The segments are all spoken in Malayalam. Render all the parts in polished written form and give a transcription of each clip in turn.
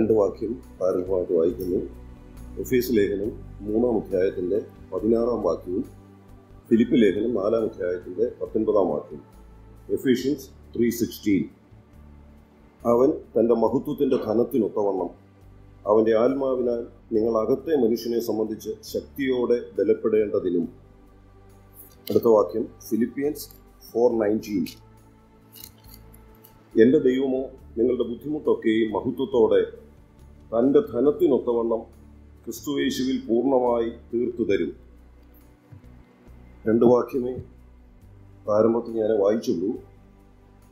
രണ്ട് വാക്യം പ്രാരംഭമായിട്ട് വായിക്കുന്നു. എഫേസ് ലേഖനം 3-ാം അധ്യായത്തിൻ്റെ 16-ാം വാക്യവും ഫിലിപ്പ് ലേഖനം 4-ാം അധ്യായത്തിൻ്റെ 19-ാം വാക്യവും. എഫേഷ്യൻസ് 3:16 അവൻ തൻ്റെ മഹത്വത്തിൻ്റെ ധനത്തിനൊത്തവണ്ണം അവൻ്റെ ആത്മാവിനാൽ നിങ്ങളകത്തെ മനുഷ്യനെ സംബന്ധിച്ച് ശക്തിയോടെ ബലപ്പെടേണ്ടതിനും. അടുത്ത വാക്യം ഫിലിപ്പിയൻസ് 4:19 എൻ്റെ ദൈവമോ നിങ്ങളുടെ ബുദ്ധിമുട്ടൊക്കെയും മഹത്വത്തോടെ തൻ്റെ ധനത്തിനൊത്തവണ്ണം ക്രിസ്തുയേശുവിൽ പൂർണ്ണമായി തീർത്തു തരും. രണ്ട് വാക്യമേ പ്രാരംഭത്തിൽ ഞാൻ വായിച്ചുള്ളൂ.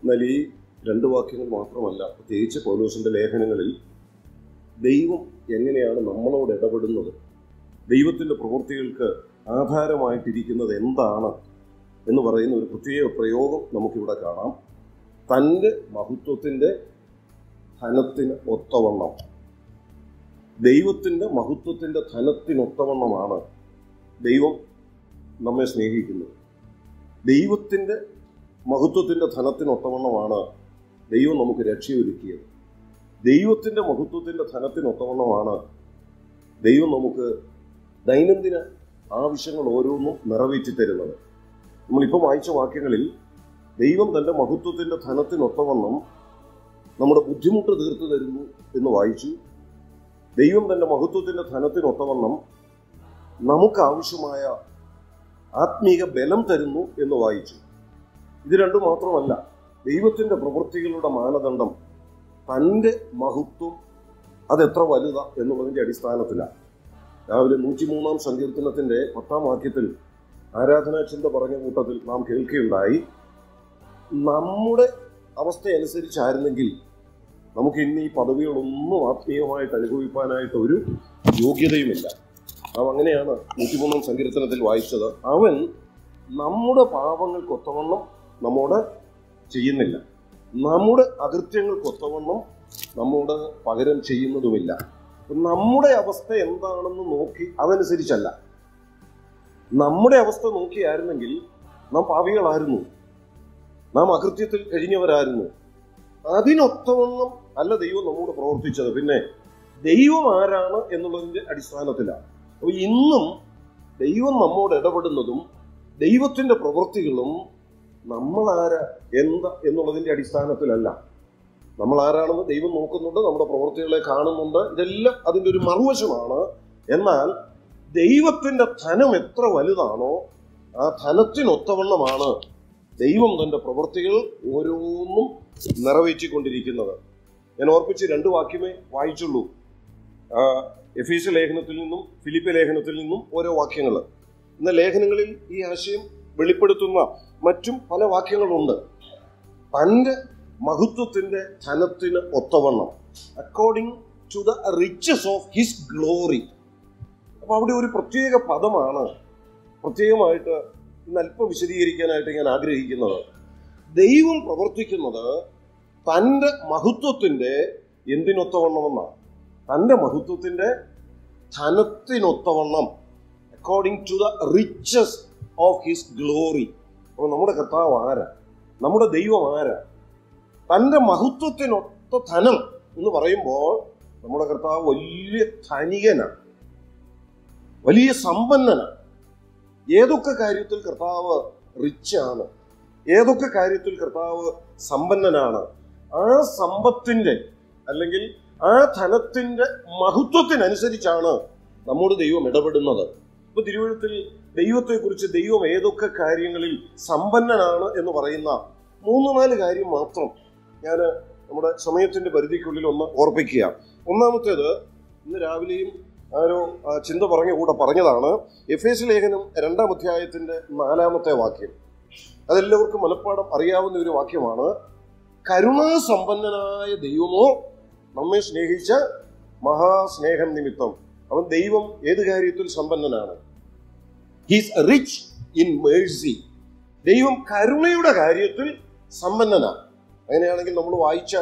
എന്നാൽ ഈ രണ്ട് വാക്യങ്ങൾ മാത്രമല്ല, പ്രത്യേകിച്ച് പൗലോസിൻ്റെ ലേഖനങ്ങളിൽ ദൈവം എങ്ങനെയാണ് നമ്മളോട് ഇടപെടുന്നത്, ദൈവത്തിൻ്റെ പ്രവൃത്തികൾക്ക് ആധാരമായിട്ടിരിക്കുന്നത് എന്താണ് എന്ന് പറയുന്ന ഒരു പ്രത്യേക പ്രയോഗം നമുക്കിവിടെ കാണാം. തൻ്റെ മഹത്വത്തിൻ്റെ ധനത്തിന് ഒത്തവണ്ണം, ദൈവത്തിൻ്റെ മഹത്വത്തിൻ്റെ ധനത്തിനൊത്തവണ്ണമാണ് ദൈവം നമ്മെ സ്നേഹിക്കുന്നത്. ദൈവത്തിൻ്റെ മഹത്വത്തിൻ്റെ ധനത്തിനൊത്തവണ്ണമാണ് ദൈവം നമുക്ക് രക്ഷയൊരുക്കിയത്. ദൈവത്തിൻ്റെ മഹത്വത്തിൻ്റെ ധനത്തിനൊത്തവണ്ണമാണ് ദൈവം നമുക്ക് ദൈനംദിന ആവശ്യങ്ങൾ ഓരോന്നും നിറവേറ്റി തരുന്നത്. നമ്മളിപ്പോൾ വായിച്ച വാക്യങ്ങളിൽ ദൈവം തൻ്റെ മഹത്വത്തിൻ്റെ ധനത്തിനൊത്തവണ്ണം നമ്മുടെ ബുദ്ധിമുട്ട് തീർത്തു തരുന്നു എന്ന് വായിച്ചു. ദൈവം തൻ്റെ മഹത്വത്തിൻ്റെ ധനത്തിനൊത്തവണ്ണം നമുക്കാവശ്യമായ ആത്മീക ബലം തരുന്നു എന്ന് വായിച്ചു. ഇത് രണ്ടു മാത്രമല്ല, ദൈവത്തിൻ്റെ പ്രവൃത്തികളുടെ മാനദണ്ഡം തൻ്റെ മഹത്വം അതെത്ര വലുതാ എന്നുള്ളതിൻ്റെ അടിസ്ഥാനത്തിലാണ്. രാവിലെ 103-ാം സങ്കീർത്തനത്തിൻ്റെ 10-ാം വാക്യത്തിൽ ആരാധനാ ചിന്ത പറഞ്ഞ കൂട്ടത്തിൽ നാം കേൾക്കുകയുണ്ടായി, നമ്മുടെ അവസ്ഥയനുസരിച്ചായിരുന്നെങ്കിൽ നമുക്ക് ഇന്ന് ഈ പദവികളൊന്നും ആത്മീയമായിട്ട് അനുഭവിക്കാനായിട്ട് ഒരു യോഗ്യതയുമില്ല. നാം അങ്ങനെയാണ് 103-ാം സങ്കീർത്തനത്തിൽ വായിച്ചത്. അവൻ നമ്മുടെ പാപങ്ങൾക്കൊത്തവണ്ണം നമ്മോട് ചെയ്യുന്നില്ല, നമ്മുടെ അകൃത്യങ്ങൾക്കൊത്തവണ്ണം നമ്മോട് പകരം ചെയ്യുന്നതുമില്ല. നമ്മുടെ അവസ്ഥ എന്താണെന്ന് നോക്കി അതനുസരിച്ചല്ല, നമ്മുടെ അവസ്ഥ നോക്കിയായിരുന്നെങ്കിൽ നാം പാപികളായിരുന്നു, നാം അകൃത്യത്തിൽ കഴിഞ്ഞവരായിരുന്നു. അതിനൊത്തവണ്ണം അല്ല ദൈവം നമ്മോട് പ്രവർത്തിച്ചത്. പിന്നെ ദൈവം ആരാണ് എന്നുള്ളതിൻ്റെ അടിസ്ഥാനത്തിലാണ്. അപ്പോൾ ഇന്നും ദൈവം നമ്മോട് ഇടപെടുന്നതും ദൈവത്തിൻ്റെ പ്രവൃത്തികളും നമ്മളാരാ എന്താ എന്നുള്ളതിൻ്റെ അടിസ്ഥാനത്തിലല്ല. നമ്മളാരാണെന്ന് ദൈവം നോക്കുന്നുണ്ട്, നമ്മുടെ പ്രവൃത്തികളെ കാണുന്നുണ്ട്, ഇതെല്ലാം അതിൻ്റെ ഒരു മറുവശമാണ്. എന്നാൽ ദൈവത്തിൻ്റെ ധനം എത്ര വലുതാണോ ആ ധനത്തിനൊത്തവണ്ണമാണ് ദൈവം തൻ്റെ പ്രവൃത്തികൾ ഓരോന്നും നിറവേറ്റിക്കൊണ്ടിരിക്കുന്നത്. ഞാൻ ഓർപ്പിച്ച് രണ്ട് വാക്യമേ വായിച്ചുള്ളൂ. എഫേസ്യ ലേഖനത്തിൽ നിന്നും ഫിലിപ്പി ലേഖനത്തിൽ നിന്നും ഓരോ വാക്യങ്ങൾ. ഇന്ന് ലേഖനങ്ങളിൽ ഈ ആശയം വെളിപ്പെടുത്തുന്ന മറ്റും പല വാക്യങ്ങളുണ്ട്. തൻ്റെ മഹത്വത്തിൻ്റെ ധനത്തിന് ഒത്തവണ്ണം, according to the riches of his glory. അപ്പോൾ അവിടെ ഒരു പ്രത്യേക പദമാണ് പ്രത്യേകമായിട്ട് ഇന്ന് അല്പം വിശദീകരിക്കാനായിട്ട് ഞാൻ ആഗ്രഹിക്കുന്നത്. ദൈവം പ്രവർത്തിക്കുന്നത് തൻ്റെ മഹത്വത്തിൻ്റെ എന്തിനൊത്തവണ്ണമെന്നാണ്, തൻ്റെ മഹത്വത്തിൻ്റെ ധനത്തിനൊത്തവണ്ണം, according to the riches of his glory. അപ്പോൾ നമ്മുടെ കർത്താവ് ആരാ, നമ്മുടെ ദൈവം ആരാ? തൻ്റെ മഹത്വത്തിനൊത്ത ധനം എന്ന് പറയുമ്പോൾ നമ്മുടെ കർത്താവ് വലിയ ധനികനാണ്, വലിയ സമ്പന്നനാണ്. ഏതൊക്കെ കാര്യത്തിൽ കർത്താവ് റിച്ചാണ്, ഏതൊക്കെ കാര്യത്തിൽ കർത്താവ് സമ്പന്നനാണ്, ആ സമ്പത്തിൻ്റെ അല്ലെങ്കിൽ ആ ധനത്തിൻ്റെ മഹത്വത്തിനനുസരിച്ചാണ് നമ്മുടെ ദൈവം ഇടപെടുന്നത്. ഇപ്പൊ തിരുവഴുത്തിൽ ദൈവത്തെക്കുറിച്ച് ദൈവം ഏതൊക്കെ കാര്യങ്ങളിൽ സമ്പന്നനാണ് എന്ന് പറയുന്ന 3-4 കാര്യം മാത്രം ഞാൻ നമ്മുടെ സമയത്തിൻ്റെ പരിധിക്കുള്ളിൽ ഒന്ന് ഓർപ്പിക്കുക. ഒന്നാമത്തേത് ഇന്ന് രാവിലെയും ആരോ ചിന്ത പറഞ്ഞ കൂടെ പറഞ്ഞതാണ്. എഫേസ്യ ലേഖനം 2-ാം അധ്യായത്തിൻ്റെ 4-ാമത്തെ വാക്യം. അതെല്ലാവർക്കും മനഃപ്പാഠം അറിയാവുന്ന ഒരു വാക്യമാണ്. കരുണാസമ്പന്നനായ ദൈവമോ നമ്മെ സ്നേഹിച്ച മഹാസ്നേഹം നിമിത്തം. അവൻ ദൈവം ഏത് കാര്യത്തിൽ സമ്പന്നനാണ്? His rich in mercy. ദൈവം കരുണയുടെ കാര്യത്തിൽ സമ്പന്നനാണ്. അങ്ങനെയാണെങ്കിൽ നമ്മൾ വായിച്ച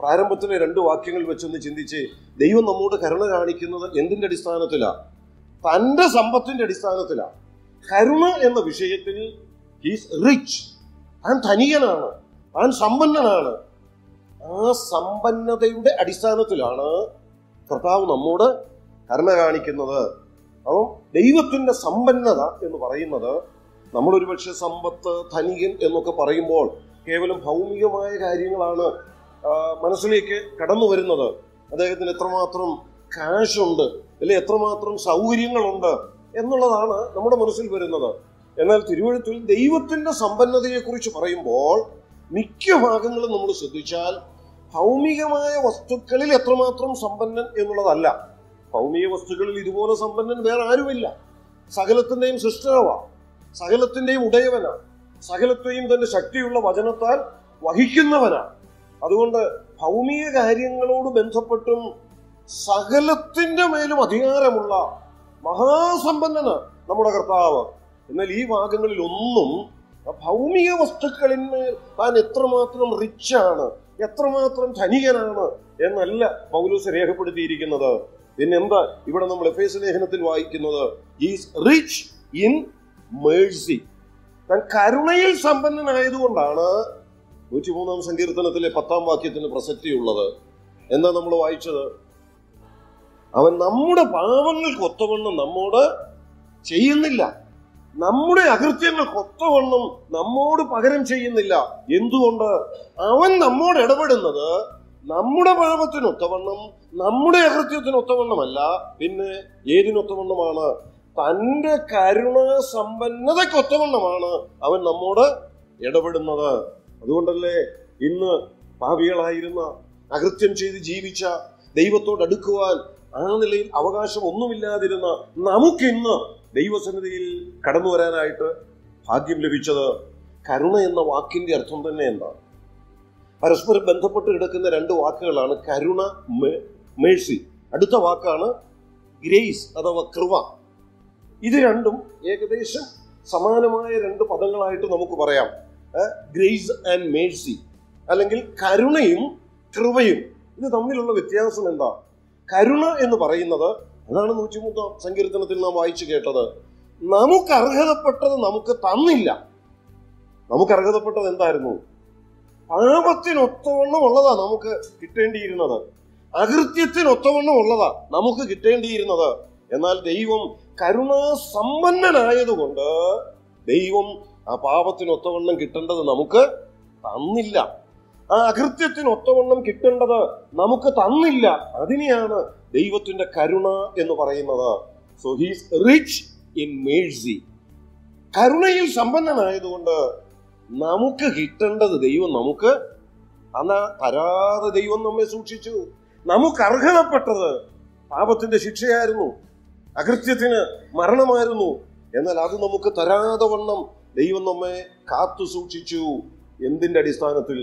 പ്രാരംഭത്തിലെ 2 വാക്യങ്ങൾ വെച്ചൊന്ന് ചിന്തിച്ച്, ദൈവം നമ്മോട് കരുണ കാണിക്കുന്നത് എന്തിൻ്റെ അടിസ്ഥാനത്തിലാണ്? തൻ്റെ സമ്പത്തിൻ്റെ അടിസ്ഥാനത്തിലാണ്. കരുണ എന്ന വിഷയത്തിൽ ഹിസ് റിച്ച്, താൻ ധനികനാണ്, താൻ സമ്പന്നനാണ്. ആ സമ്പന്നതയുടെ അടിസ്ഥാനത്തിലാണ് കർത്താവ് നമ്മോട് കരുണ കാണിക്കുന്നത്. അപ്പം ദൈവത്തിൻ്റെ സമ്പന്നത എന്ന് പറയുന്നത് നമ്മളൊരു പക്ഷേ സമ്പത്ത്, ധനികൻ എന്നൊക്കെ പറയുമ്പോൾ കേവലം ഭൗമികമായ കാര്യങ്ങളാണ് മനസ്സിലേക്ക് കടന്നു വരുന്നത്. അദ്ദേഹത്തിന് എത്രമാത്രം കാശുണ്ട്, അല്ലെ എത്രമാത്രം സൗകര്യങ്ങളുണ്ട് എന്നുള്ളതാണ് നമ്മുടെ മനസ്സിൽ വരുന്നത്. എന്നാൽ തിരുവഴുത്തിൽ ദൈവത്തിൻ്റെ സമ്പന്നതയെക്കുറിച്ച് പറയുമ്പോൾ മിക്ക ഭാഗങ്ങളും നമ്മൾ ശ്രദ്ധിച്ചാൽ ഭൗമികമായ വസ്തുക്കളിൽ എത്രമാത്രം സമ്പന്നൻ എന്നുള്ളതല്ല. ഭൗമിക വസ്തുക്കളിൽ ഇതുപോലെ സമ്പന്നൻ വേറെ ആരുമില്ല. സകലത്തിൻ്റെയും സൃഷ്ടാവാണ്, സകലത്തിൻ്റെയും ഉടയവനാണ്, സകലത്തെയും തൻ്റെ ശക്തിയുള്ള വചനത്താൽ വഹിക്കുന്നവനാണ്. അതുകൊണ്ട് ഭൗമിക കാര്യങ്ങളോട് ബന്ധപ്പെട്ടും സകലത്തിൻ്റെ മേലും അധികാരമുള്ള മഹാസമ്പന്നന് നമ്മുടെ കർത്താവ്. എന്നാൽ ഈ ഭാഗങ്ങളിലൊന്നും ഭൗമിക വസ്തുക്കളിന്മേൽ താൻ എത്രമാത്രം റിച്ചാണ്, എത്രമാത്രം ധനികനാണ് എന്നല്ല പൗലോസ് രേഖപ്പെടുത്തിയിരിക്കുന്നത്. പിന്നെന്താ ഇവിടെ നമ്മൾ എഫേസ്യ ലേഖനത്തിൽ വായിക്കുന്നത്? Is rich in mercy. താൻ കരുണയിൽ സമ്പന്നനായതുകൊണ്ടാണ് 103 സങ്കീർത്തനത്തിലെ 10 വാക്യത്തിന് പ്രസക്തിയുള്ളത്. എന്താ നമ്മൾ വായിച്ചത്? അവൻ നമ്മുടെ പാപങ്ങൾക്ക് ഒത്തവണ്ണം നമ്മോട് ചെയ്യുന്നില്ല, നമ്മുടെ അകൃത്യങ്ങൾക്ക് ഒത്തവണ്ണം നമ്മോട് പകരം ചെയ്യുന്നില്ല. എന്തുകൊണ്ട്? അവൻ നമ്മോട് ഇടപെടുന്നത് നമ്മുടെ പാപത്തിനൊത്തവണ്ണം, നമ്മുടെ അകൃത്യത്തിനൊത്തവണ്ണമല്ല. പിന്നെ ഏതിനൊത്തവണ്ണമാണ്? തൻ്റെ കരുണാ സമ്പന്നതയ്ക്കൊത്തവണ്ണമാണ് അവൻ നമ്മോട് ഇടപെടുന്നത്. അതുകൊണ്ടല്ലേ ഇന്ന് പാപികളായിരുന്ന, അകൃത്യം ചെയ്ത് ജീവിച്ച, ദൈവത്തോട് അടുക്കുവാൻ ആ നിലയിൽ അവകാശം ഒന്നുമില്ലാതിരുന്ന നമുക്കിന്ന് ദൈവസന്നിധിയിൽ കടന്നു വരാനായിട്ട് ഭാഗ്യം ലഭിച്ചത്. കരുണ എന്ന വാക്കിൻ്റെ അർത്ഥം തന്നെ എന്താണ്? പരസ്പരം ബന്ധപ്പെട്ട് കിടക്കുന്ന രണ്ട് വാക്കുകളാണ് കരുണ, മേഴ്സി. അടുത്ത വാക്കാണ് ഗ്രേസ് അഥവാ കൃപ. ഇത് രണ്ടും ഏകദേശം സമാനമായ രണ്ട് പദങ്ങളായിട്ട് നമുക്ക് പറയാം. ഗ്രേസ് ആൻഡ് മേഴ്സി, അല്ലെങ്കിൽ കരുണയും കൃപയും. ഇത് തമ്മിലുള്ള വ്യത്യാസം എന്താ? കരുണ എന്ന് പറയുന്നത്, അതാണ് 103 സങ്കീർത്തനത്തിൽ നാം വായിച്ചു കേട്ടത്, നമുക്ക് അർഹതപ്പെട്ടത് നമുക്ക് തന്നില്ല. നമുക്ക് അർഹതപ്പെട്ടത് എന്തായിരുന്നു? പാപത്തിനൊത്തവണ്ണം ഉള്ളതാ നമുക്ക് കിട്ടേണ്ടിയിരുന്നത്, അകൃത്യത്തിനൊത്തവണ്ണം ഉള്ളതാ നമുക്ക് കിട്ടേണ്ടിയിരുന്നത്. എന്നാൽ ദൈവം കരുണാസമ്പന്നനായതുകൊണ്ട് ദൈവം ആ പാപത്തിനൊത്തവണ്ണം കിട്ടേണ്ടത് നമുക്ക് തന്നില്ല, ആ അകൃത്യത്തിനൊത്തവണ്ണം കിട്ടേണ്ടത് നമുക്ക് തന്നില്ല. അതിനെയാണ് ദൈവത്തിന്റെ കരുണ എന്ന് പറയുന്നത്. So he's rich in mercy. കരുണയിൽ സമ്പന്നനായതുകൊണ്ട് നമുക്ക് കിട്ടേണ്ടത് ദൈവം നമുക്ക് തരാതെ ദൈവം നമ്മെ സൂക്ഷിച്ചു. നമുക്ക് അർഹതപ്പെട്ടത് പാപത്തിന്റെ ശിക്ഷയായിരുന്നു, അകൃത്യത്തിന് മരണമായിരുന്നു. എന്നാൽ അത് നമുക്ക് തരാതെ വണ്ണം ദൈവം നമ്മെ കാത്തു സൂക്ഷിച്ചു. എന്തിന്റെ അടിസ്ഥാനത്തിൽ?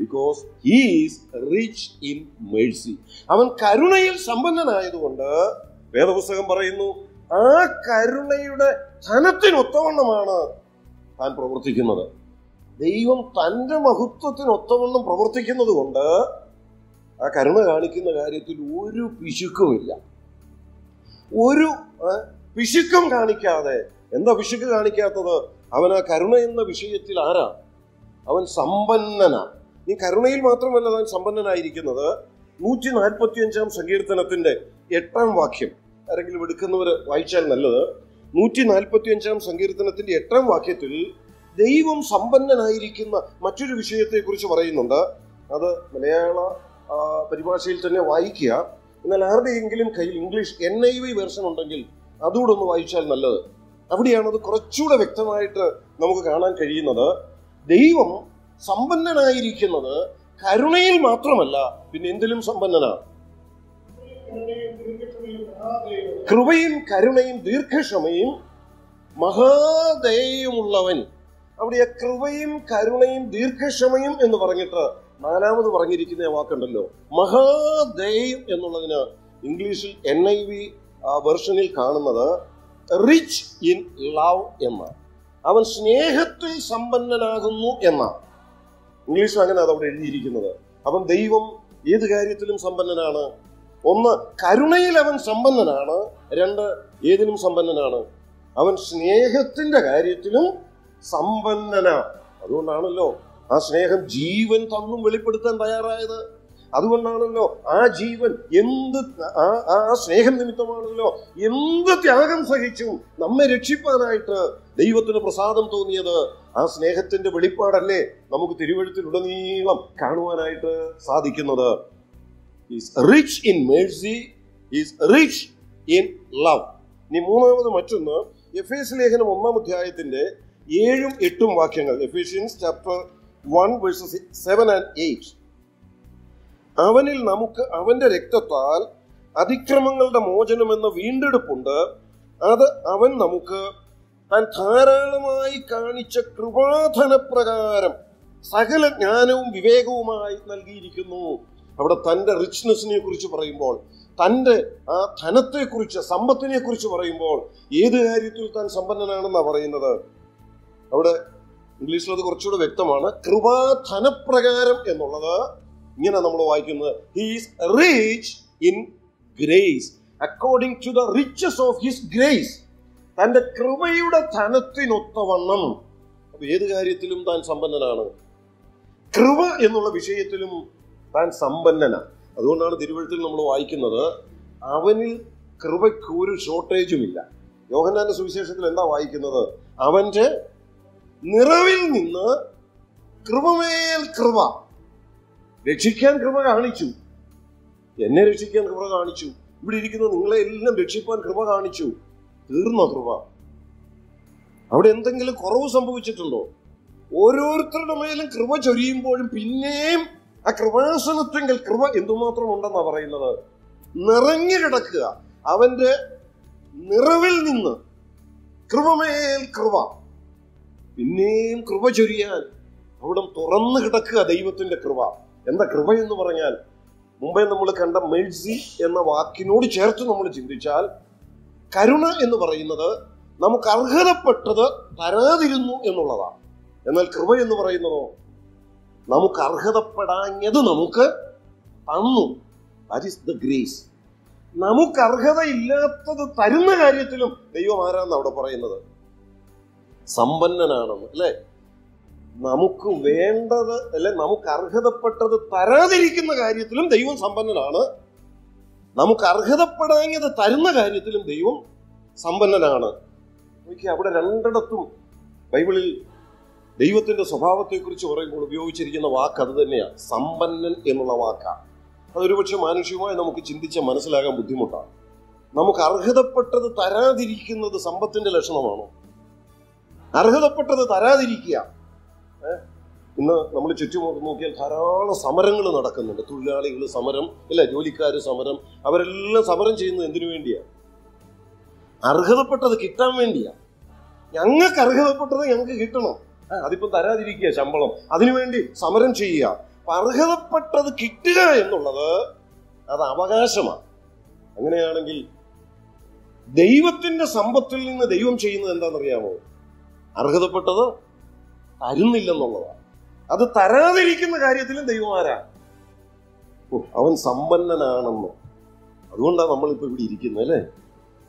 because he is rich in mercy. അവൻ കരുണയിൽ സമ്പന്നനായതുകൊണ്ട് വേദപുസ്തകം പറയുന്നു, ആ കരുണയുടെ ധനത്തിനൊത്തവണ്ണമാണ് താൻ പ്രവർത്തിക്കുന്നത്. ദൈവം തൻ്റെ മഹത്വത്തിനൊത്തവണ്ണം പ്രവർത്തിക്കുന്നത് കൊണ്ട് ആ കരുണ കാണിക്കുന്ന കാര്യത്തിൽ ഒരു പിശുക്കുമില്ല. ഒരു പിശുക്കും കാണിക്കാതെ. എന്താ പിശുക്ക് കാണിക്കാത്തത്? അവൻ ആ കരുണ എന്ന വിഷയത്തിൽ ആരാ? അവൻ സമ്പന്നനാണ്. നീ കരുണയിൽ മാത്രമല്ല താൻ സമ്പന്നനായിരിക്കുന്നത്. 145 സങ്കീർത്തനത്തിന്റെ 8 വാക്യം ആരെങ്കിലും എടുക്കുന്നവർ വായിച്ചാൽ നല്ലത്. 145 സങ്കീർത്തനത്തിന്റെ 8 വാക്യത്തിൽ ദൈവം സമ്പന്നനായിരിക്കുന്ന മറ്റൊരു വിഷയത്തെക്കുറിച്ച് പറയുന്നുണ്ട്. അത് മലയാള പരിഭാഷയിൽ തന്നെ വായിക്കുക. എന്നാൽ ആരുടെയെങ്കിലും കയ്യിൽ ഇംഗ്ലീഷ് NIV വേർഷൻ ഉണ്ടെങ്കിൽ അതുകൂടെ ഒന്ന് വായിച്ചാൽ നല്ലത്. അവിടെയാണ് അത് കുറച്ചുകൂടെ വ്യക്തമായിട്ട് നമുക്ക് കാണാൻ കഴിയുന്നത്. ദൈവം സമ്പന്നനായിരിക്കുന്നത് കരുണയിൽ മാത്രമല്ല, പിന്നെ എന്തിലും സമ്പന്നനാണ്. കൃപയും കരുണയും ദീർഘക്ഷമയും മഹാദയയുമുള്ളവൻ. അവിടെ ആ കൃപയും കരുണയും ദീർഘക്ഷമയും എന്ന് പറഞ്ഞിട്ട് 4ാമത് പറഞ്ഞിരിക്കുന്ന വാക്കുണ്ടല്ലോ, മഹാദയം എന്നുള്ളതിന് ഇംഗ്ലീഷിൽ NIV വെർഷനിൽ കാണുന്നത് റിച്ച് ഇൻ ലവ് എന്നാണ്. അവൻ സ്നേഹത്തിൽ സമ്പന്നനാകുന്നു എന്നാണ് ഇംഗ്ലീഷിൽ അങ്ങനെ അതവിടെ എഴുതിയിരിക്കുന്നത്. അപ്പം ദൈവം ഏത് കാര്യത്തിലും സമ്പന്നനാണ്? ഒന്ന്, കരുണയിൽ അവൻ സമ്പന്നനാണ്. 2, ഏതിലും സമ്പന്നനാണ്. അവൻ സ്നേഹത്തിൻ്റെ കാര്യത്തിലും സമ്പന്നനാണ്. അതുകൊണ്ടാണല്ലോ ആ സ്നേഹം ജീവൻ തന്നും വെളിപ്പെടുത്താൻ തയ്യാറായത്. അതുകൊണ്ടാണല്ലോ ആ ജീവൻ എന്ത് ആ സ്നേഹം നിമിത്തമാണല്ലോ എന്ത് ത്യാഗം സഹിച്ചു നമ്മെ രക്ഷിപ്പാനായിട്ട് ദൈവത്തിന് പ്രസാദം തോന്നിയത്. ആ സ്നേഹത്തിന്റെ വെളിപ്പാടല്ലേ നമുക്ക് തിരുവെഴുത്തിലുടനീളം കാണുവാനായിട്ട് സാധിക്കുന്നത്. Is rich in mercy, is rich in love. ഇനി മൂന്നാമത് മറ്റൊന്ന്, എഫേസ്യ ലേഖനം 1-ാം അധ്യായത്തിന്റെ 7-8 വാക്യങ്ങൾ. Ephesians chapter 1 verses 7 and 8. അവനിൽ നമുക്ക് അവന്റെ രക്തത്താൽ അതിക്രമങ്ങളുടെ മോചനമെന്ന വീണ്ടെടുപ്പുണ്ട്, അത് അവൻ നമുക്ക് താൻ ധാരാളമായി കാണിച്ച കൃപാധനപ്രകാരം സകല ജ്ഞാനവും വിവേകവുമായി നൽകിയിരിക്കുന്നു. അവിടെ തൻ്റെ റിച്ച്നെസ്സിനെ കുറിച്ച് പറയുമ്പോൾ, തൻ്റെ ആ ധനത്തെക്കുറിച്ച്, സമ്പത്തിനെ കുറിച്ച് പറയുമ്പോൾ ഏത് കാര്യത്തിൽ താൻ സമ്പന്നനാണെന്നാണ് പറയുന്നത്. അവിടെ ഇംഗ്ലീഷിൽ അത് കുറച്ചുകൂടെ വ്യക്തമാണ്. കൃപാധനപ്രകാരം എന്നുള്ളത് ഇങ്ങനെ നമ്മൾ വായിക്കുന്നത്, he is rich in grace according to the riches of his grace. തൻ്റെ കൃപയുടെ ധനത്തിനൊത്തവണ്ണം. അപ്പൊ ഏത് കാര്യത്തിലും താൻ സമ്പന്നനാണ്, കൃപ എന്നുള്ള വിഷയത്തിലും താൻ സമ്പന്നനാണ്. അതുകൊണ്ടാണ് തിരുവെഴുത്തിൽ നമ്മൾ വായിക്കുന്നത്, അവനിൽ കൃപയ്ക്ക് ഒരു ഷോർട്ടേജുമില്ല. യോഹന്നാന്റെ സുവിശേഷത്തിൽ എന്താ വായിക്കുന്നത്? അവന്റെ നിറവിൽ നിന്ന് കൃപമേൽ കൃപ. രക്ഷിക്കാൻ കൃപ കാണിച്ചു, എന്നെ രക്ഷിക്കാൻ കൃപ കാണിച്ചു, ഇവിടെ ഇരിക്കുന്ന നിങ്ങളെ എല്ലാം രക്ഷിക്കാൻ കൃപ കാണിച്ചു. തീർന്ന കൃപ. അവിടെ എന്തെങ്കിലും കുറവ് സംഭവിച്ചിട്ടുണ്ടോ? ഓരോരുത്തരുടെ മേലും കൃപ ചൊരിയുമ്പോഴും പിന്നെയും ആ കൃപാസനത്തെങ്കിൽ കൃപ എന്തുമാത്രം ഉണ്ടെന്നാ പറയുന്നത്. നിറഞ്ഞു കിടക്കുക, അവന്റെ നിറവിൽ നിന്ന് കൃപമേൽ കൃപ, പിന്നെയും കൃപ ചൊരിയാൻ അവിടെ തുറന്നു കിടക്കുക ദൈവത്തിന്റെ കൃപ. എന്താ കൃപ എന്ന് പറഞ്ഞാൽ, മുമ്പേ നമ്മൾ കണ്ട മെഴ്സി എന്ന വാക്കിനോട് ചേർത്ത് നമ്മൾ ചിന്തിച്ചാൽ, കരുണ എന്ന് പറയുന്നത് നമുക്ക് അർഹതപ്പെട്ടത് തരാതിരുന്നു എന്നുള്ളതാണ്. എന്നാൽ കൃപ എന്ന് പറയുന്നതോ, നമുക്ക് അർഹതപ്പെടാഞ്ഞത് നമുക്ക് തന്നു. That is the grace. നമുക്ക് അർഹതയില്ലാത്തത് തരുന്ന കാര്യത്തിലും ദൈവം ആരാന്ന് അവിടെ പറയുന്നത്? സമ്പന്നനാണെന്ന് അല്ലേ. നമുക്ക് വേണ്ടത് അല്ലെ, നമുക്ക് അർഹതപ്പെട്ടത് തരാതിരിക്കുന്ന കാര്യത്തിലും ദൈവം സമ്പന്നനാണ്. നമുക്ക് അർഹതപ്പെടാഞ്ഞത് തരുന്ന കാര്യത്തിലും ദൈവം സമ്പന്നനാണ്. അവിടെ രണ്ടിടത്തും ബൈബിളിൽ ദൈവത്തിന്റെ സ്വഭാവത്തെക്കുറിച്ച് പറയുമ്പോൾ ഉപയോഗിച്ചിരിക്കുന്ന വാക്ക് അത് തന്നെയാണ്. സമ്പന്നൻ എന്നുള്ള വാക്കാണ്. അതൊരുപക്ഷെ മാനുഷികമായി നമുക്ക് ചിന്തിച്ച് മനസ്സിലാകാൻ ബുദ്ധിമുട്ടാണ്. നമുക്ക് അർഹതപ്പെട്ടത് തരാതിരിക്കുന്നത് സമ്പത്തിന്റെ ലക്ഷണമാണോ? അർഹതപ്പെട്ടത് തരാതിരിക്കുക. ഇന്ന് നമ്മൾ ചുറ്റുമൊക്കെ നോക്കിയാൽ ധാരാളം സമരങ്ങൾ നടക്കുന്നുണ്ട്. തൊഴിലാളികൾ സമരം, ഇല്ല ജോലിക്കാർ സമരം. അവരെല്ലാം സമരം ചെയ്യുന്നത് എന്തിനു വേണ്ടിയാണ്? അർഹതപ്പെട്ടത് കിട്ടാൻ വേണ്ടിയാണ്. ഞങ്ങൾക്ക് അർഹതപ്പെട്ടത് ഞങ്ങൾക്ക് കിട്ടണം. അതിപ്പം തരാതിരിക്കുക, ശമ്പളം, അതിനുവേണ്ടി സമരം ചെയ്യുക. അപ്പൊ അർഹതപ്പെട്ടത് കിട്ടുക എന്നുള്ളത് അത് അവകാശമാണ്. അങ്ങനെയാണെങ്കിൽ ദൈവത്തിന്റെ സമ്പത്തിൽ നിന്ന് ദൈവം ചെയ്യുന്നത് എന്താണെന്നറിയാമോ? അർഹതപ്പെട്ടത് തരുന്നില്ലെന്നുള്ളതാണ്. അത് തരാതിരിക്കുന്ന കാര്യത്തിലും ദൈവം ആരാ? അവൻ സമ്പന്നനാണെന്ന്. അതുകൊണ്ടാണ് നമ്മളിപ്പോൾ ഇവിടെ ഇരിക്കുന്നത് അല്ലേ.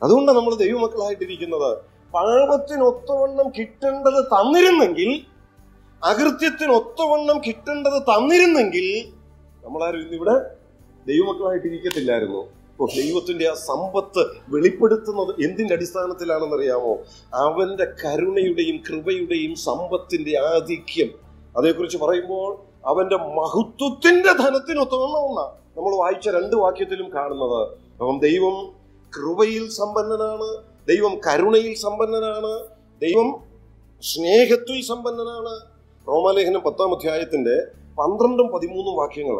അതുകൊണ്ടാണ് നമ്മൾ ദൈവമക്കളായിട്ടിരിക്കുന്നത്. പാപത്തിനൊത്തവണ്ണം കിട്ടേണ്ടത് തന്നിരുന്നെങ്കിൽ, അകൃത്യത്തിനൊത്തവണ്ണം കിട്ടേണ്ടത് തന്നിരുന്നെങ്കിൽ നമ്മളാരും ഇന്നിവിടെ ദൈവമക്കളായിട്ടിരിക്കത്തില്ലായിരുന്നു. ദൈവത്തിന്റെ ആ സമ്പത്ത് വെളിപ്പെടുത്തുന്നത് എന്തിന്റെ അടിസ്ഥാനത്തിലാണെന്നറിയാമോ? അവന്റെ കരുണയുടെയും കൃപയുടെയും സമ്പത്തിന്റെ ആധിക്യം. അതേക്കുറിച്ച് പറയുമ്പോൾ അവന്റെ മഹത്വത്തിന്റെ ധനത്തിനൊത്തവണ്ണം ഒന്നാണ് നമ്മൾ വായിച്ച 2 വാക്യത്തിലും കാണുന്നത്. അപ്പം ദൈവം കൃപയിൽ സമ്പന്നനാണ്, ദൈവം കരുണയിൽ സമ്പന്നനാണ്, ദൈവം സ്നേഹത്തിൽ സമ്പന്നനാണ്. റോമാലേഖനം 10-ാം അധ്യായത്തിന്റെ 12-ഉം 13-ഉം വാക്യങ്ങൾ.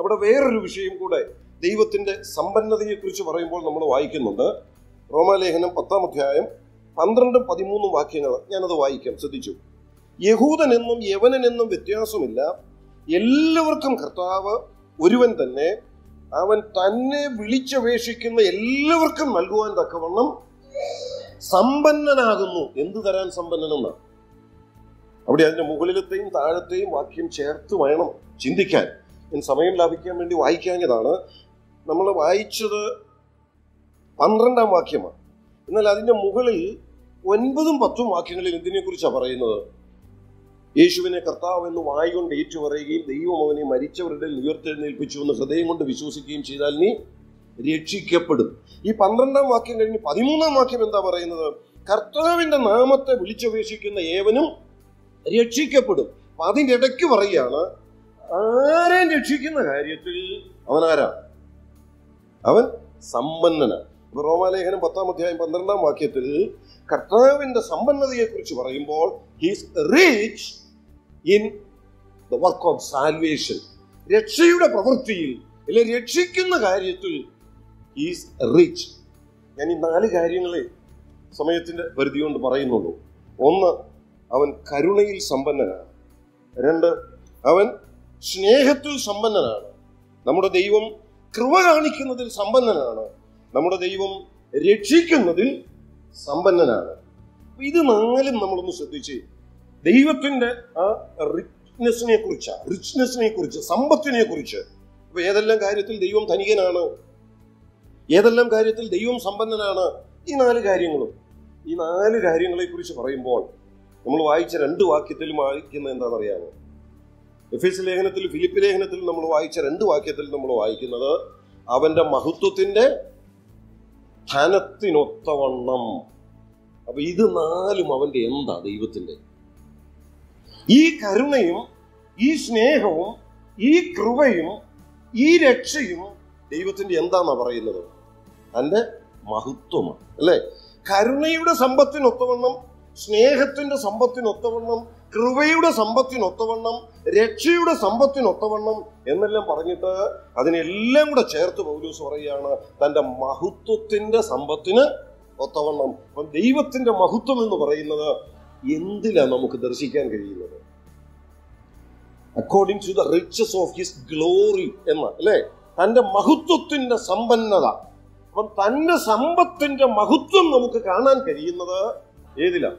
അവിടെ വേറൊരു വിഷയം കൂടെ ദൈവത്തിന്റെ സമ്പന്നതയെക്കുറിച്ച് പറയുമ്പോൾ നമ്മൾ വായിക്കുന്നുണ്ട്. റോമാലേഖനം 10-ാം അധ്യായം 12-ഉം 13-ഉം വാക്യങ്ങൾ. ഞാനത് വായിക്കാം, ശ്രദ്ധിച്ചു. യഹൂദനെന്നും യവനനെന്നും വ്യത്യാസമില്ല, എല്ലാവർക്കും കർത്താവ് ഒരുവൻ തന്നെ, അവൻ തന്നെ വിളിച്ചപേക്ഷിക്കുന്ന എല്ലാവർക്കും നൽകുവാൻ തക്കവണ്ണം സമ്പന്നനാകുന്നു. എന്ത് തരാൻ സമ്പന്നനെന്ന? അവിടെ അതിന്റെ മുകളിലത്തെയും താഴത്തെയും വാക്യം ചേർത്ത് വേണം ചിന്തിക്കാൻ. ഞാൻ സമയം ലാഭിക്കാൻ വേണ്ടി വായിക്കാഞ്ഞതാണ്. നമ്മൾ വായിച്ചത് 12-ാം വാക്യമാണ്. എന്നാൽ അതിന്റെ മുകളിൽ 9-ഉം 10-ഉം വാക്യങ്ങളിൽ എന്തിനെ കുറിച്ചാണ് പറയുന്നത്? യേശുവിനെ കർത്താവെന്ന് വായികൊണ്ട് ഏറ്റുപറയുകയും ദൈവം അവനെ മരിച്ചവരുടെ ഉയർത്തെഴുന്നേൽപ്പിച്ചുവെന്ന് ഹൃദയം കൊണ്ട് വിശ്വസിക്കുകയും ചെയ്താൽ നീ രക്ഷിക്കപ്പെടും. ഈ 12-ാം വാക്യം കഴിഞ്ഞ് 13-ാം വാക്യം എന്താ പറയുന്നത്? കർത്താവിന്റെ നാമത്തെ വിളിച്ചപേക്ഷിക്കുന്ന ഏവനും രക്ഷിക്കപ്പെടും. അപ്പൊ അതിനിടയ്ക്ക് പറയുകയാണ്, ആരെയും രക്ഷിക്കുന്ന കാര്യത്തിൽ അവനാരാ? അവൻ സമ്പന്നനാണ്. റോമാലേഖനം 10-ാം അധ്യായം 12-ാം വാക്യത്തിൽ കർത്താവിന്റെ സമ്പന്നതയെ കുറിച്ച് പറയുമ്പോൾ his rich in the work of salvation, രക്ഷയുടെ പ്രവൃത്തിയിൽ അല്ലെങ്കിൽ രക്ഷിക്കുന്ന കാര്യത്തിൽ ഹിസ് റിച്ച്. ഞാൻ ഈ 4 കാര്യങ്ങളെ സമയത്തിന്റെ പരിധി കൊണ്ട് പറയുന്നുള്ളൂ. 1, അവൻ കരുണയിൽ സമ്പന്നനാണ്. 2, അവൻ സ്നേഹത്തിൽ സമ്പന്നനാണ്. നമ്മുടെ ദൈവം കൃപ കാണിക്കുന്നതിൽ സമ്പന്നനാണ്. നമ്മുടെ ദൈവം രക്ഷിക്കുന്നതിൽ സമ്പന്നനാണ്. ഇത് 4ഉം നമ്മളൊന്ന് ശ്രദ്ധിച്ച്, ദൈവത്തിന്റെ ആ റിച്ച്നെസ്സിനെ കുറിച്ച്, സമ്പത്തിനെ കുറിച്ച്. അപ്പൊ ഏതെല്ലാം കാര്യത്തിൽ ദൈവം ധനികനാണ്, ഏതെല്ലാം കാര്യത്തിൽ ദൈവം സമ്പന്നനാണ്, ഈ നാല് കാര്യങ്ങളെ കുറിച്ച് പറയുമ്പോൾ നമ്മൾ വായിച്ച 2 വാക്യത്തിലും വായിക്കുന്നത് എന്താണെന്നറിയാമോ? എഫേസ്യ ലേഖനത്തിൽ, ഫിലിപ്പി ലേഖനത്തിൽ നമ്മൾ വായിച്ച 2 വാക്യത്തിൽ നമ്മൾ വായിക്കുന്നത്, അവന്റെ മഹത്വത്തിന്റെ ധനത്തിനൊത്തവണ്ണം. അപ്പൊ ഇത് 4ഉം അവന്റെ എന്താ? ദൈവത്തിന്റെ ഈ കരുണയും ഈ സ്നേഹവും ഈ കൃപയും ഈ രക്ഷയും ദൈവത്തിന്റെ എന്താന്നാ പറയുന്നത്? തന്റെ മഹത്വമാണ്, അല്ലെ? കരുണയുടെ സമ്പത്തിനൊത്തവണ്ണം, സ്നേഹത്തിന്റെ സമ്പത്തിനൊത്തവണ്ണം, കൃപയുടെ സമ്പത്തിനൊത്തവണ്ണം, രക്ഷയുടെ സമ്പത്തിനൊത്തവണ്ണം എന്നെല്ലാം പറഞ്ഞിട്ട് അതിനെല്ലാം കൂടെ ചേർത്ത് പൗലോസ് പറയുകയാണ് തൻ്റെ മഹത്വത്തിന്റെ സമ്പത്തിന് ഒത്തവണ്ണം. അപ്പം ദൈവത്തിന്റെ മഹത്വം എന്ന് പറയുന്നത് എന്തിലാണ് നമുക്ക് ദർശിക്കാൻ കഴിയുന്നത്? According to the riches of his glory എന്ന, അല്ലേ? തൻ്റെ മഹത്വത്തിന്റെ സമ്പന്നത. അപ്പം തൻ്റെ സമ്പത്തിന്റെ മഹത്വം നമുക്ക് കാണാൻ കഴിയുന്നത് ഏതിലാണ്?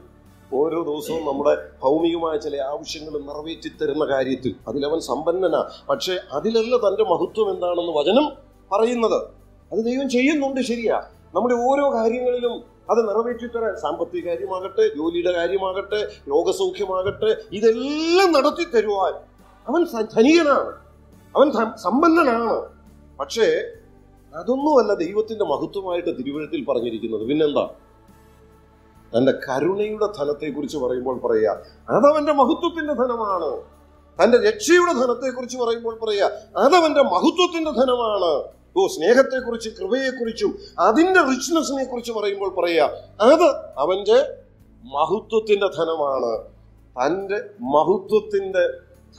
ഓരോ ദിവസവും നമ്മുടെ ഭൗമികമായ ചില ആവശ്യങ്ങൾ നിറവേറ്റി തരുന്ന കാര്യത്തിൽ അതിലവൻ സമ്പന്നനാ. പക്ഷെ അതിലല്ല തൻ്റെ മഹത്വം എന്താണെന്ന് വചനം പറയുന്നത്. അത് ദൈവം ചെയ്യുന്നുണ്ട്, ശരിയാ. നമ്മുടെ ഓരോ കാര്യങ്ങളിലും അത് നിറവേറ്റി തരാൻ, സാമ്പത്തിക കാര്യമാകട്ടെ, ജോലിയുടെ കാര്യമാകട്ടെ, രോഗസൗഖ്യമാകട്ടെ, ഇതെല്ലാം നടത്തി തരുവാൻ അവൻ ധനികനാണ്, അവൻ സമ്പന്നനാണ്. പക്ഷേ അതൊന്നുമല്ല ദൈവത്തിന്റെ മഹത്വമായിട്ട് തിരുവഴുത്തിൽ പറഞ്ഞിരിക്കുന്നത്. പിന്നെന്താ? തന്റെ കരുണയുടെ ധനത്തെ കുറിച്ച് പറയുമ്പോൾ പറയുക അതവന്റെ മഹത്വത്തിന്റെ ധനമാണ്. തന്റെ രക്ഷയുടെ ധനത്തെ കുറിച്ച് പറയുമ്പോൾ പറയുക അതവന്റെ മഹത്വത്തിന്റെ ധനമാണ്. സ്നേഹത്തെക്കുറിച്ച്, കൃപയെക്കുറിച്ചും അതിന്റെ റിച്ച്നെസ്സിനെ കുറിച്ച് പറയുമ്പോൾ പറയുക അത് അവന്റെ മഹത്വത്തിന്റെ ധനമാണ്. തന്റെ മഹത്വത്തിന്റെ